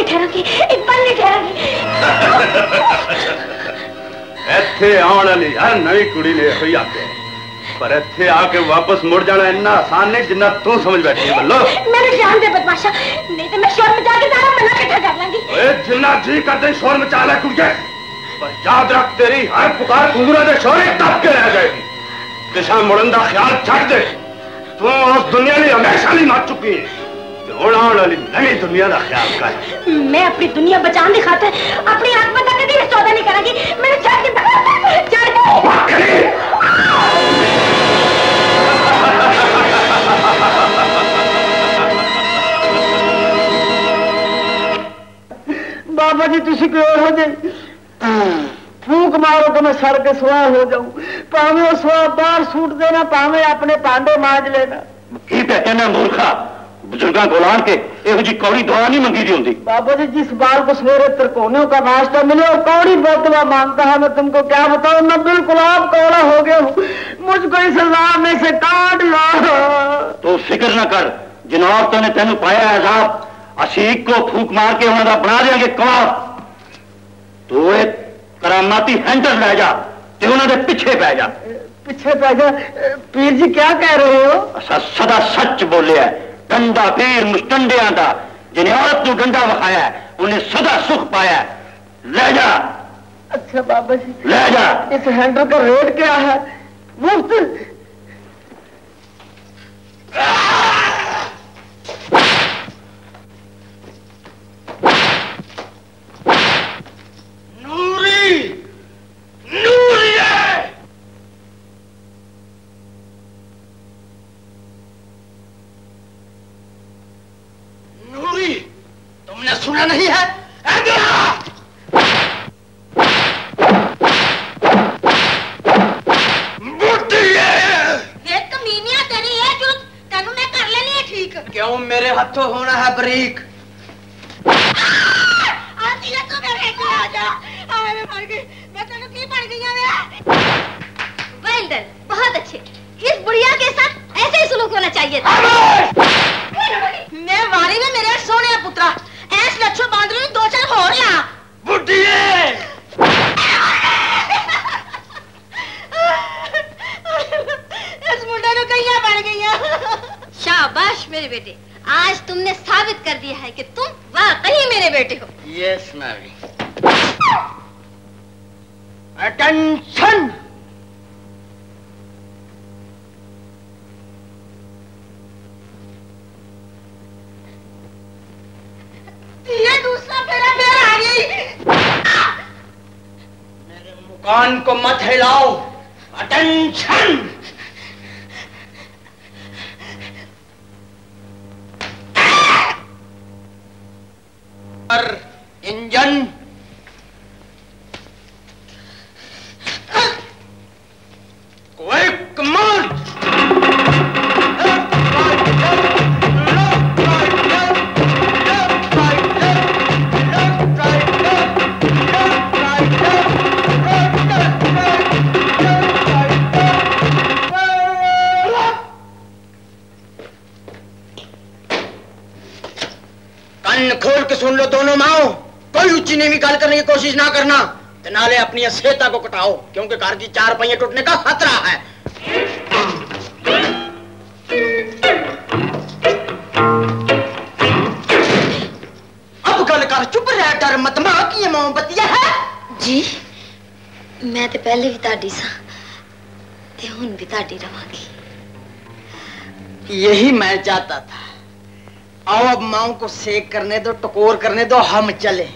ठहरोगी, इब्बन नहीं ठहरोगी। ऐसे आने वाली हर नई कुड़ी ले हुई आके, पर ऐसे आके वापस मुड़ जाना इतना आसान नहीं जितना तू समझ बैठी है बल्लो। मैंने जान दे बदमाशा, नहीं तो मैं शोर मचा के सारा मना इकट्ठा कर लूंगी। ओए जिन्ना जी करते शोर मचा ले कुड़िया, पर याद रख तेरी हर पुकार कुंगरा दे शोर ही दब के रह जाएगी। दिशा मुड़न का ख्याल छोड़ दे, तू उस दुनिया में हमेशा ही मर चुकी है। नई दुनिया का ख्याल कर। मैं अपनी दुनिया बचाने की खातिर अपनी आत्मा तक भी सौदा नहीं करूंगी। मैंने जान के जान के बाबा जी तुसी कोई और हो जाए फूक मारो तो मैं सड़ के सुहा हो जाऊं, भावे वो सुहा बाहर सूट देना, भावे अपने भांडे मांज लेना। की कहना मूर्खा, बुजुर्गों को लान के यह कौड़ी दुआ नहीं मंगी दी होंगी। बाबा जी जिस बाल को सवेरे त्रिकोणियों का नाश्ता मिले और कौड़ी बहुत दुआ मांगता है। मैं तुमको क्या बताऊं, मैं बिल्कुल आप कौड़ा हो गया हूँ, मुझको इस अजाब में से काट लो। तो फिक्र ना कर, जिन औरतों ने तेन पाया अजाब अशीक को फूक मार के उन्होंने बना देंगे कबाब। तू एक करामाती हैंटर लै जा, उन्होंने पिछे पै जा। पिछे पै जा? पीर जी क्या कह रहे हो? सदा सच बोलिया, डंडा पीर मुस्टंडिया का, जिन्हें औरत को डंडा विखाया उन्हें सदा सुख पाया। ले जा। अच्छा बाबा जी ले जा। इस हैंडल का रेट क्या है? मुफ्त। नूरी नूरी है। नूरी तुमने सुना नहीं है? वे कमीनिया तेरी है जो तेनू मैं कर लेनी है ठीक। क्यों मेरे हाथों होना है बरीक? आती है तो मेरे को आ जा। हां मैं मर गई, मैं तेनू की बन गई हूं। वेल डन, बहुत अच्छे। इस बुढ़िया के साथ ऐसे ही सलूक होना चाहिए था। मैं वारी में मेरे सोने पुत्रा ऐस लच्छो बांध रही दो चार हो रहा बुढ़िए। इस मुंडे को कहीं बढ़ गई। शाबाश मेरे बेटे, आज तुमने साबित कर दिया है कि तुम वाकई मेरे बेटे हो। यस नारी। अटेंशन, ये दूसरा फेरा फेर आ गई। मेरे मुकान को मत हिलाओ। अटेंशन। इंजन। Quick march. खोल के सुन लो दोनों माओ, कोई ऊंची नीवी गल करने की कोशिश ना करना, नाले अपनी सेहता को कटाओ क्योंकि कार की चार पहिए टूटने का खतरा है। अब गल कर, चुप रह, डर मत। मां की मोमबत्तियां है जी, मैं ते पहले भी ताड़ी सा ते हुन भी ताड़ी रवांगी। यही मैं चाहता था। आओ अब माओ को सेक करने दो, टकोर करने दो, हम चले।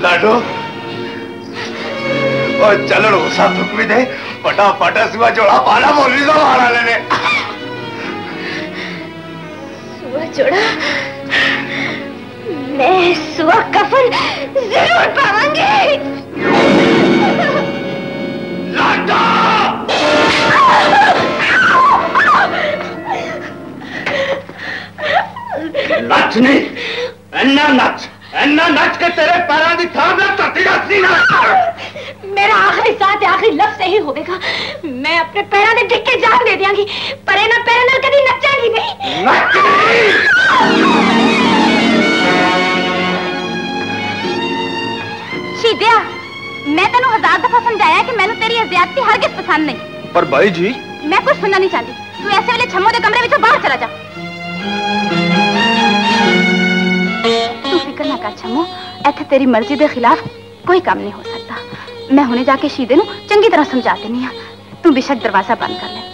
लाडो और चलो रोसा थुक भी दे, फटाफट सुबह जोड़ा पाला बोली दो मारा लेने। सुबह जोड़ा मैं सुबह कफन जरूर पाऊंगी। लाडा नच नहीं, एना नच एना नच के तेरे पैरों की थाम होगा मैं अपने पैरों में टिक के जान दे देंगी पर ना पैरों नाल कभी नचांगी नहीं। शीदिया मैं तेनू हजार दफा समझाया कि मैंने तेरी अज्यादती हरगिज़ पसंद नहीं। पर भाई जी मैं कुछ सुनना नहीं चाहती, तू ऐसे वाले छम्मो के कमरे विचों बाहर चला जा। तू फिक्र ना कर छम्मो, इत्थे तेरी मर्जी के खिलाफ कोई काम नहीं हो सकता। मैं हुणे जाके शीदे नूं चंगी तरह समझा देनी आ, तू बेशक दरवाजा बंद कर ले।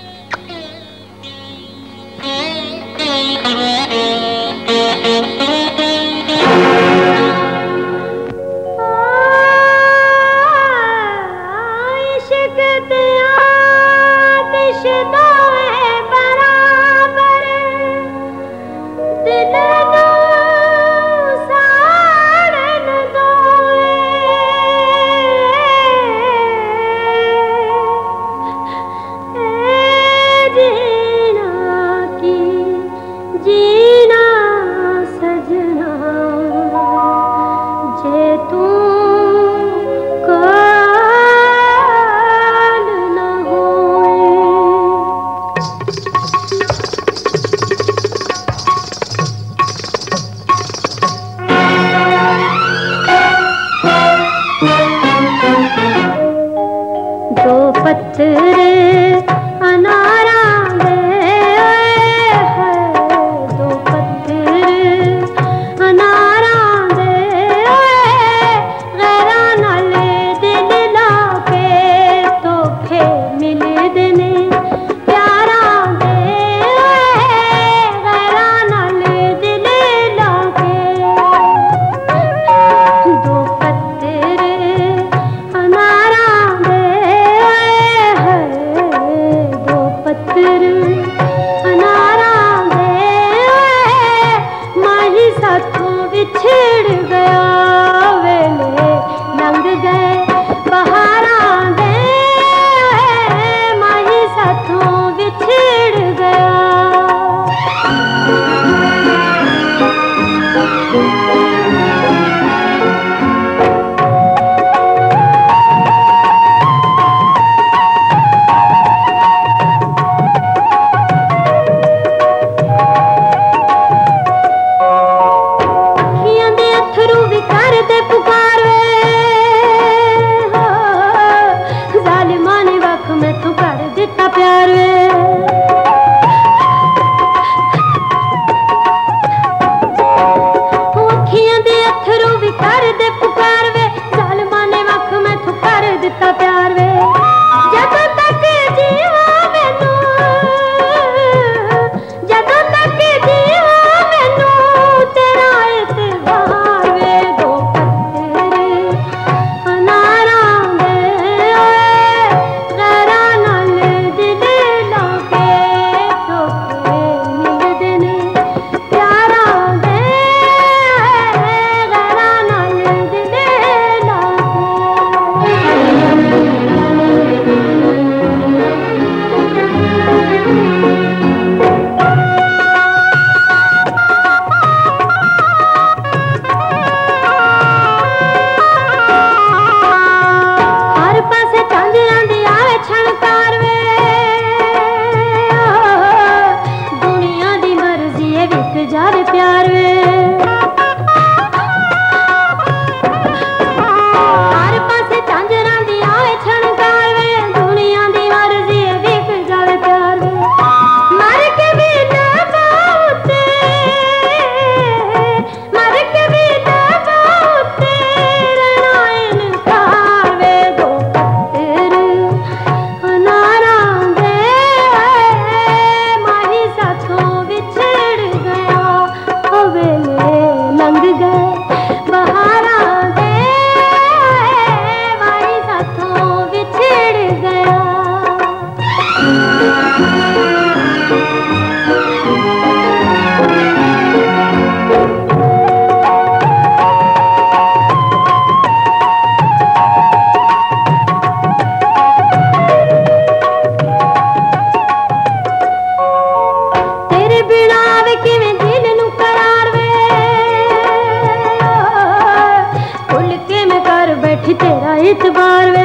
तेरा इतबार वे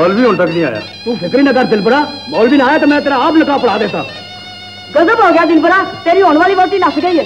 मौलवी उन तक नहीं आया। तू फिक्री न कर दिलबरा, मौलवी ना आया तो मैं तेरा आप लटा पढ़ा देता। गजब हो गया दिलबरा, तेरी होने वाली बोटी नस गई है।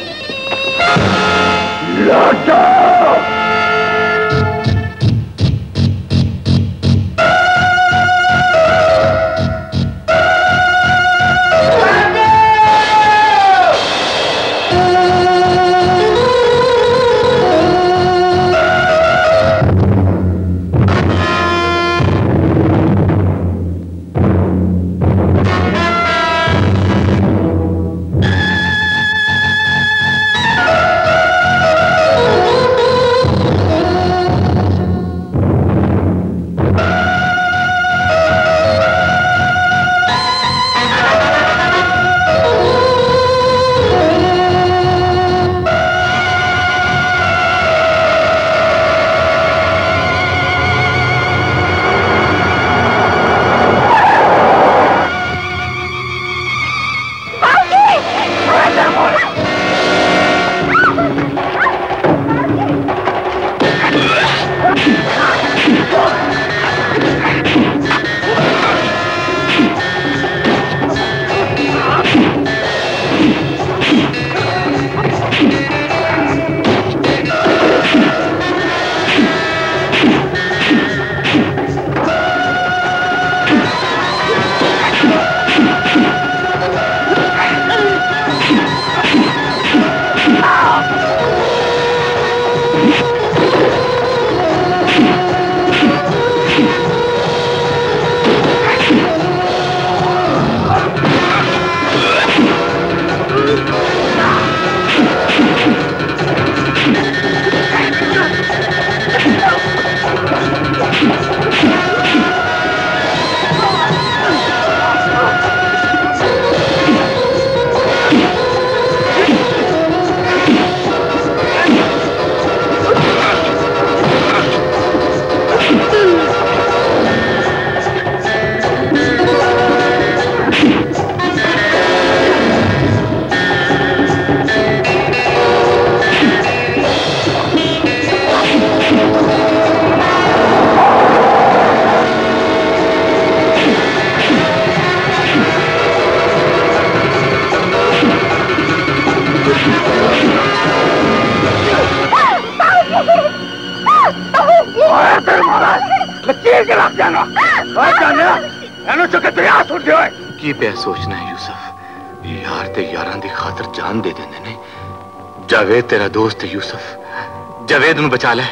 जावेद तेरा दोस्त है यूसुफ, जावेद में बचा ले।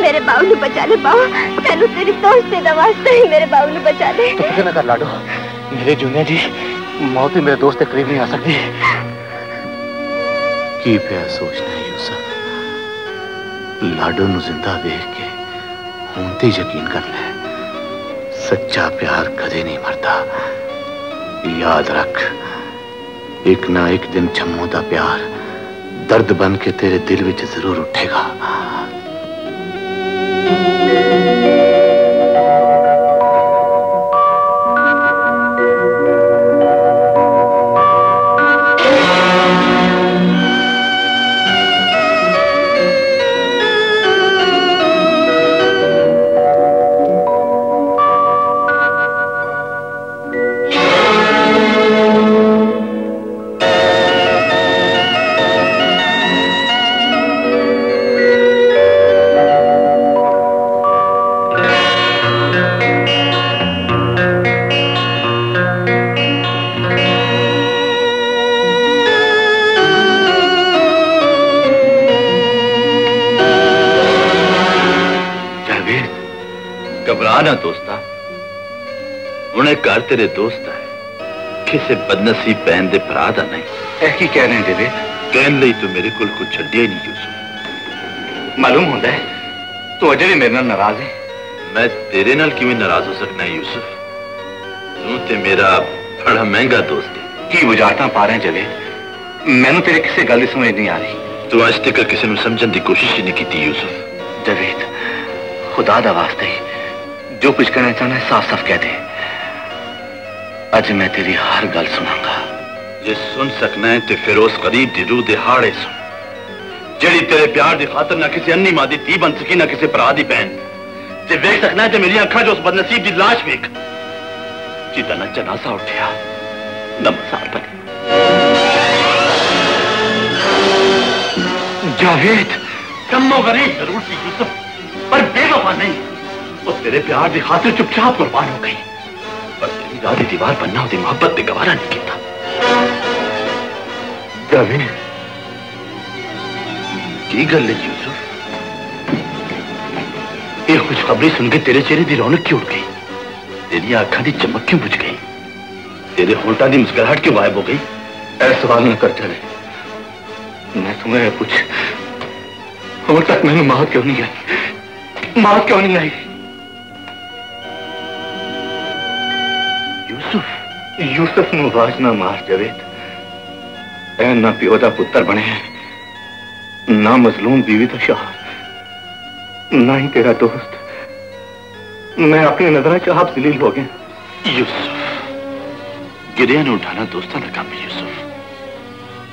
मेरे बाबू ने बचा ले बाबू, तेनू तेरी दोस्त से वास्ता ही मेरे बाबू ने बचा ले। तो फिक्र न कर लाडो, मेरे जूनिया जी मौत ही मेरे दोस्त के करीब नहीं आ सकती। की पिया सोचना यूसुफ, लाडो नू जिंदा देख के हूं ते यकीन कर ले, सच्चा प्यार कदे नहीं मरता। याद रख, एक ना एक दिन जम्मू दा प्यार दर्द बन के तेरे दिल विच जरूर उठेगा। ना दोस्ता, उन्हें घर तेरे दोस्त है, किसी बदनसीब भैन के भरा का नहीं। ऐसी कह रहे देवे कहने लिए तू मेरे को कुछ छड्डिया ही नहीं। यूसुफ मालूम होता है तू अजे भी मेरे नाराज है। मैं तेरे नाल किवें नाराज हो सकना यूसुफ, तू ते मेरा बड़ा महंगा दोस्त है। की बुझारता पा रहे जवे, मैनू तेरे किसी गल समझ नहीं आ रही। तू अज तक किसी को समझने की कोशिश ही नहीं की यूसुफ। जवेद खुदा दा वास्ते जो कुछ कहना चाहना है साफ साफ कह दे। अज मैं तेरी हर गल सुनांगा। जे सुन सकना है ते फिर उस गरीब दी रूह दे हाड़े सुन, जिहड़ी तेरे प्यार दी खातर ना किसी अन्नी मां दी धी बन सकी ना किसी भरा दी बहन। जे वेख सकना है ते मेरी अखां जो उस बदनसीब दी लाश वेख, जिहदा ना जनाजा उठिया ना मसाल बने। जावेद कमो गरीब जरूर सी यूसुफ, पर बेवफा नहीं। वो तेरे प्यार की खातिर चुपचाप कुर्बान हो गई, पर तेरी दादी दीवार बनना उसकी मोहब्बत में गवारा नहीं किया। जावेद की गल है यूसुफ, ये खुशखबरी सुन के तेरे चेहरे की रौनक क्यों उड़ गई? तेरी आंखों की चमक क्यों बुझ गई? तेरे होंठों की मुस्कुराहट क्यों गायब हो गई? ऐसा सवाल न करते रहे। मैं तुम्हें कुछ और तक मैंने मां क्यों नहीं आई? मां क्यों नहीं आई यूसुफ? यूसुफ नूं आवाज ना मार जावेद, ऐ ना पिओ दा पुत्र बने ना मजलूम बीवी दा शौहर ना ही तेरा दोस्त। मैं अपनी नजर च आप जलील हो गया यूसुफ। गिरिया नूं उठाना दोस्तां दा काम है यूसुफ।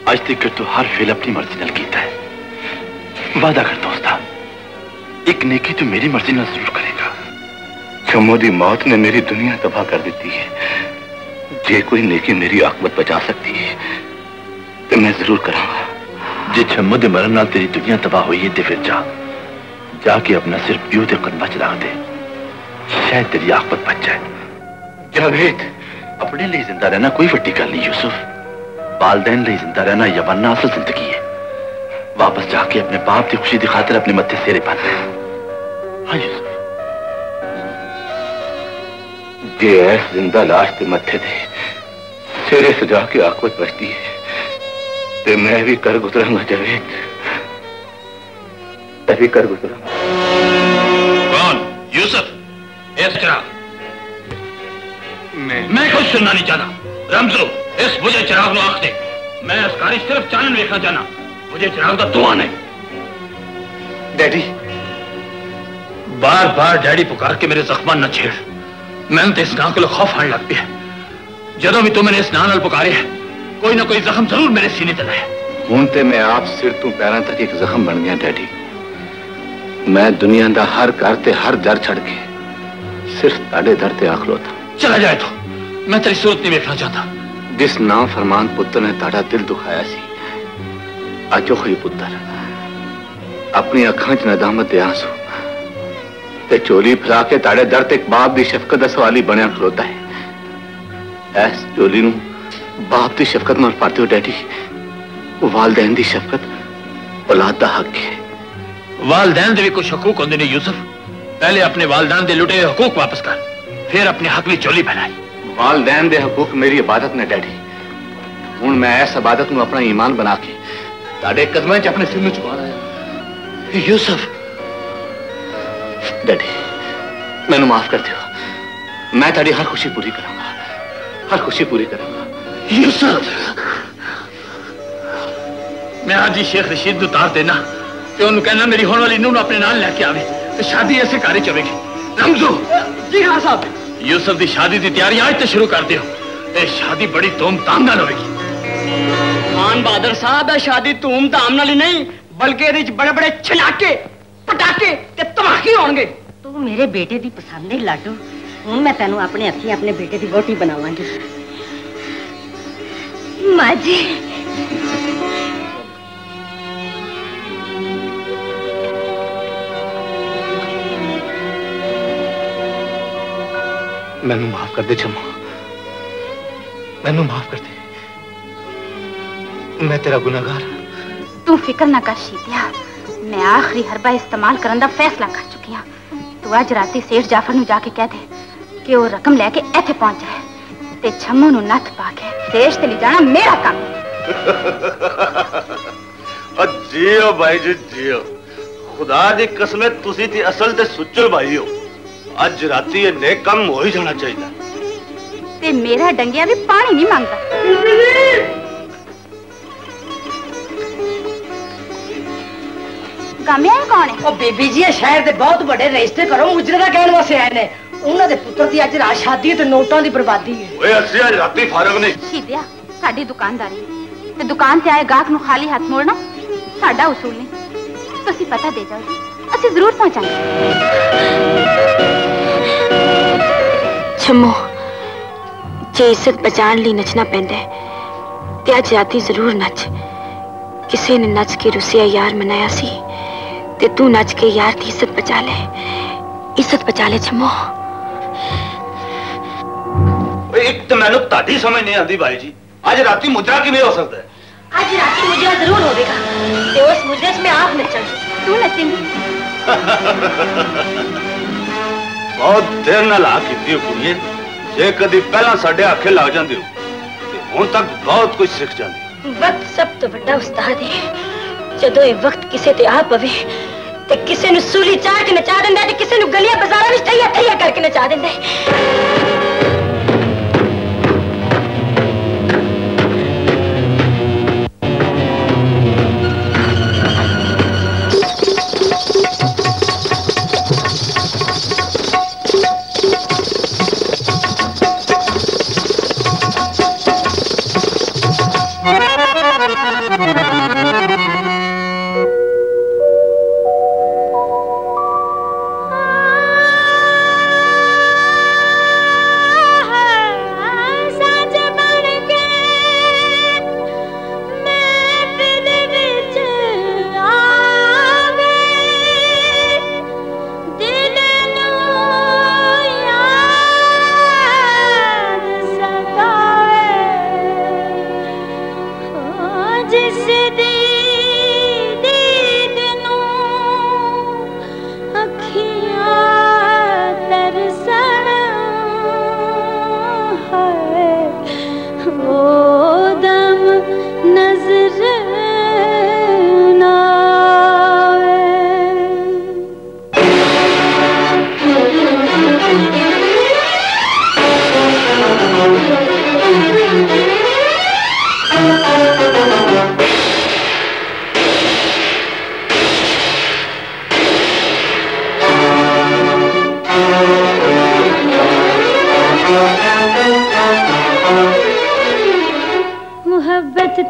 अज तक तू हर फेल अपनी मर्जी नाल कीता है। वादा कर दोस्ता, एक नेकी तो मेरी मर्जी ना जरूर करेगा। चमो दी मौत ने मेरी दुनिया तबाह कर देती है। जे कोई नेकी मेरी आकबत बचा सकती है तो मैं जरूर करांगा। जे चमो दे मरण नाल तेरी दुनिया तबाह हुई है तो फिर जा, जाके अपना सिर प्यो दे कदमां च रख दे, शायद तेरी आकबत बच जाए। जावेद अपने लिए जिंदा रहना कोई वड्डी गल नहीं यूसुफ, वालदैन लिए जिंदा रहना यवन्ना असल जिंदगी है। वापस जाके अपने बाप की खुशी की खातिर अपने मथे सेरे पाते हैं। हाँ यूसुफ, जे ऐस जिंदा लाश के मथे दे सेरे सजा के आकबत बचती है ते मैं भी कर गुजरांगा जावेद, तभी कर गुजरांगा। कौन यूसुफ? इस चराग मैं मैं कुछ सुनना नहीं चाहता। रमजो इस बुझे चराग नो आख दे। मैं इस कारी सिर्फ चानन देखना चाहना, मुझे चराग का धुआं नहीं। डैडी बार बार डैडी पुकार के मेरे जख्मां न छेड़। मैंने तो इस नाम को खौफ आने लग गया। जदों भी तू मैंने इस नाम नाल पुकारे कोई ना कोई जख्म जरूर मेरे सीने तले है। हुण ते मैं आप सिर तू पैरां तक एक जख्म बन गया डैडी। मैं दुनिया का हर घर ते हर दर छड़ के सिर्फ ताड़े दर ते आख लोता। चला जाए तो मैं तेरी सूरत नहीं देखना चाहता। जिस नाम फरमान पुत्र ने ताड़ा दिल दुखाया सी, अजो ही पुत्र अपनी अखां च नदामत दे आंसू ते चोली फैला के ताड़े दर ते बाप की शफकत दा सवाली बनया खलोता है। ऐस चोली नूं बाप की शफकत नाल पाते हो डैडी। वालदैन की शफकत औलाद दा हक है। वालदैन दे भी कुछ हकूक होंदे ने यूसुफ। पहले अपने वालदैन दे लुटे हकूक वापस कर, फिर अपने हक की चोली फैलाई। वालदैन दे हकूक मेरी इबादत ने डैडी। हुण मैं ऐस इबादत नूं अपना ईमान बना के ताड़े कदम च अपने सिर में चुका रहा है यूसुफ। डैडी मैनू माफ कर दियो, मैं ताड़ी हर खुशी पूरी करांगा, हर खुशी पूरी करांगा यूसुफ। मैं आज ही शेख रशीद को उतार देना ते उन्हें कहना मेरी होने वाली नूं अपने नाल लैके आवे ते शादी ऐसे कार्य चलेगी। रमजो जी हाँ साहब। यूसुफ की शादी की तैयारी आज तो शुरू कर दियो, ये शादी बड़ी धूमधाम नाल होगी। खान बहादुर साहब है शादी धूमधाम नाल ही नहीं बल्कि इहदे च बड़े बड़े छलाके पटाके ते धमाके होणगे। तू मेरे बेटे दी पसंद है लाडू, हुण मैं तैनू अपने हत्थीं अपने बेटे दी वोटी बनावांगी। मां जी मैनू माफ कर दे चम्मा, मैनू माफ कर दे, मैं तेरा गुनाहगार। तू फिक्र ना कर शीतिया, मैं आखिरी हरबा इस्तेमाल करने का फैसला कर चुकी हूं। तू तू अज राती सेठ जाफर नू जाके कह दे कि वो रकम लैके इत्थे पहुंच जाए ते छम्मू नू नथ पाके देश ते ले जाना मेरा काम। जियो भाई जी जियो, खुदा दी कसम तुसी ते असल ते सुच्चल भाई हो। अज राती ये नेक काम हो ही जाना चाहिए ते मेरा डंगिया भी पानी नहीं मांगता। कामयाब कौन है? ओ बेबी जी ये शहर दे बहुत बड़े रजिस्टर करो उजरे दा कहण वास्ते आए ने। उन्हां दे पुत्र दी अज रात शादी ते नोटां दी बर्बादी है। ओए असी अज राती फारग नहीं। सीधिया साडी दुकानदारी ते दुकान ते आए गाहक नु खाली हाथ मोड़ना साडा उसूल नहीं। तुसी पता दे जाओ असी जरूर पहुंचांगे। छम्मो जे इज्जत बचाने लिए नचना पैंदा है ते अज राती जरूर नच। किसी ने नच के रुसिया यार मनाया सी ते तू नच के यार दी इज्जत बचा ले। इज्जत बचा ले छम्मो। एक तो मैनू ताड़ी समझ नहीं आती भाई जी, आज राती मुजरा किवें हो सकता है? आज राती मुजरा जरूर होगा ते उस मुजरे में आप नचेंगे, तू नचेंगी। बहुत देर नाल आ कीती कुड़िए, जे कदी पहला साडे आखे लग जांदे हो ते हुण तक बहुत कुछ सीख जांदे। वक्त सब तो बड़ा उस्ताद है। जदों ये वक्त किसे ते आ पवे ते किसे नूं सूली चाढ़ के नचा दिंदा ते किसे नूं गलियां बाजारां विच ठैया ठैया करके नचा दिंदा है।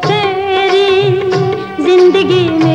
तेरी जिंदगी में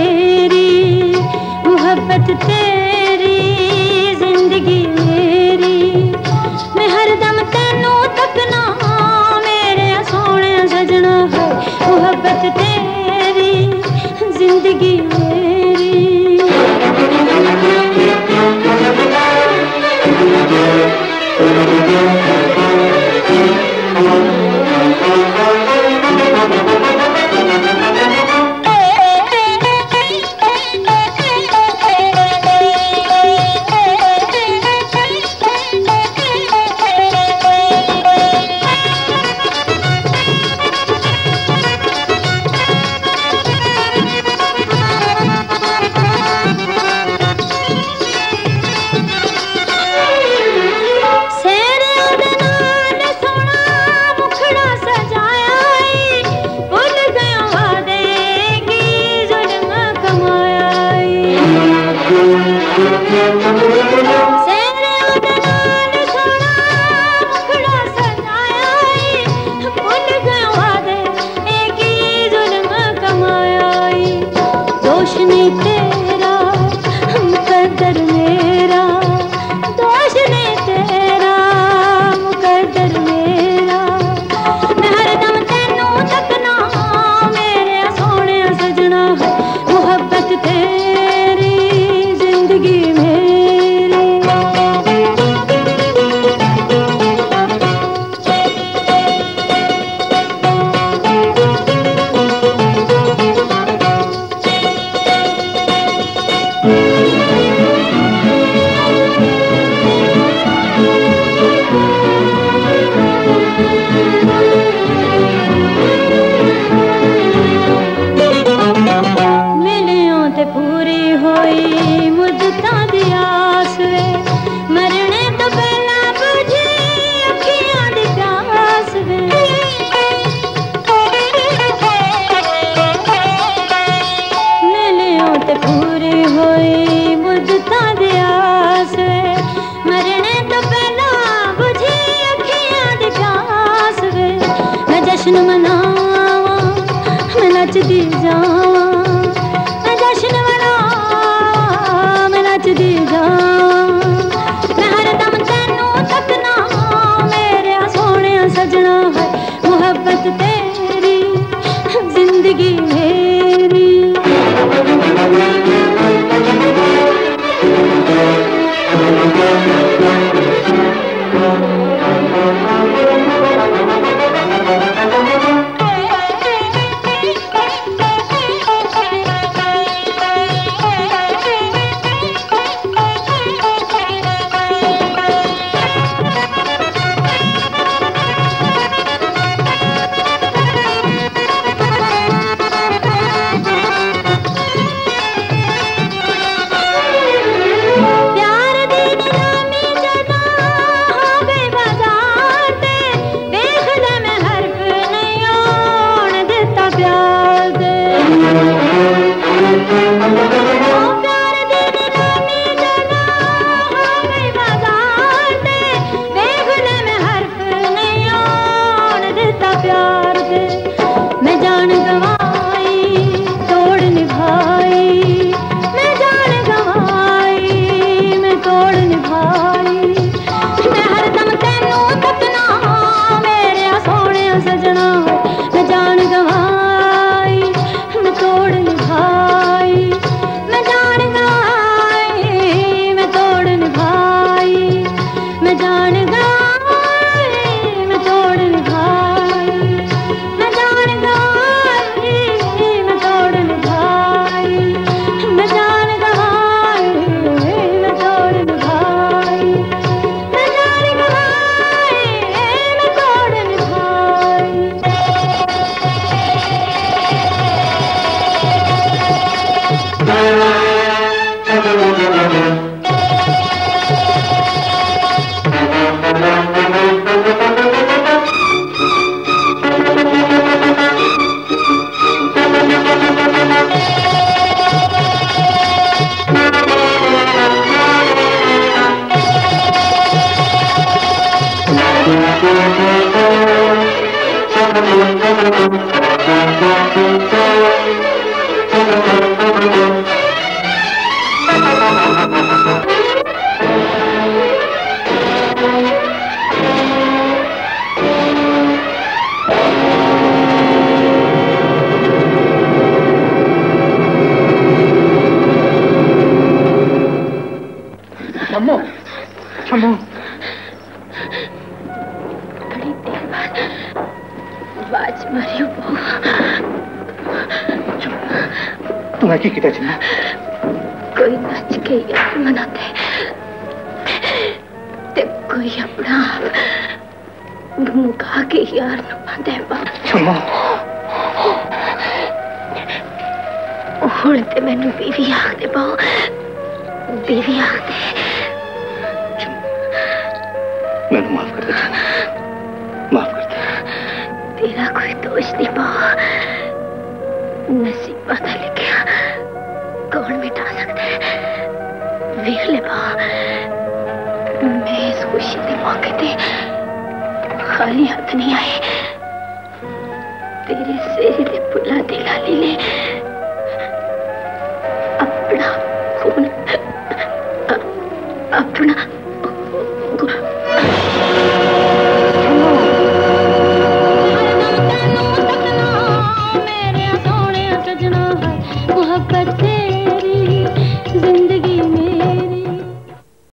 अपना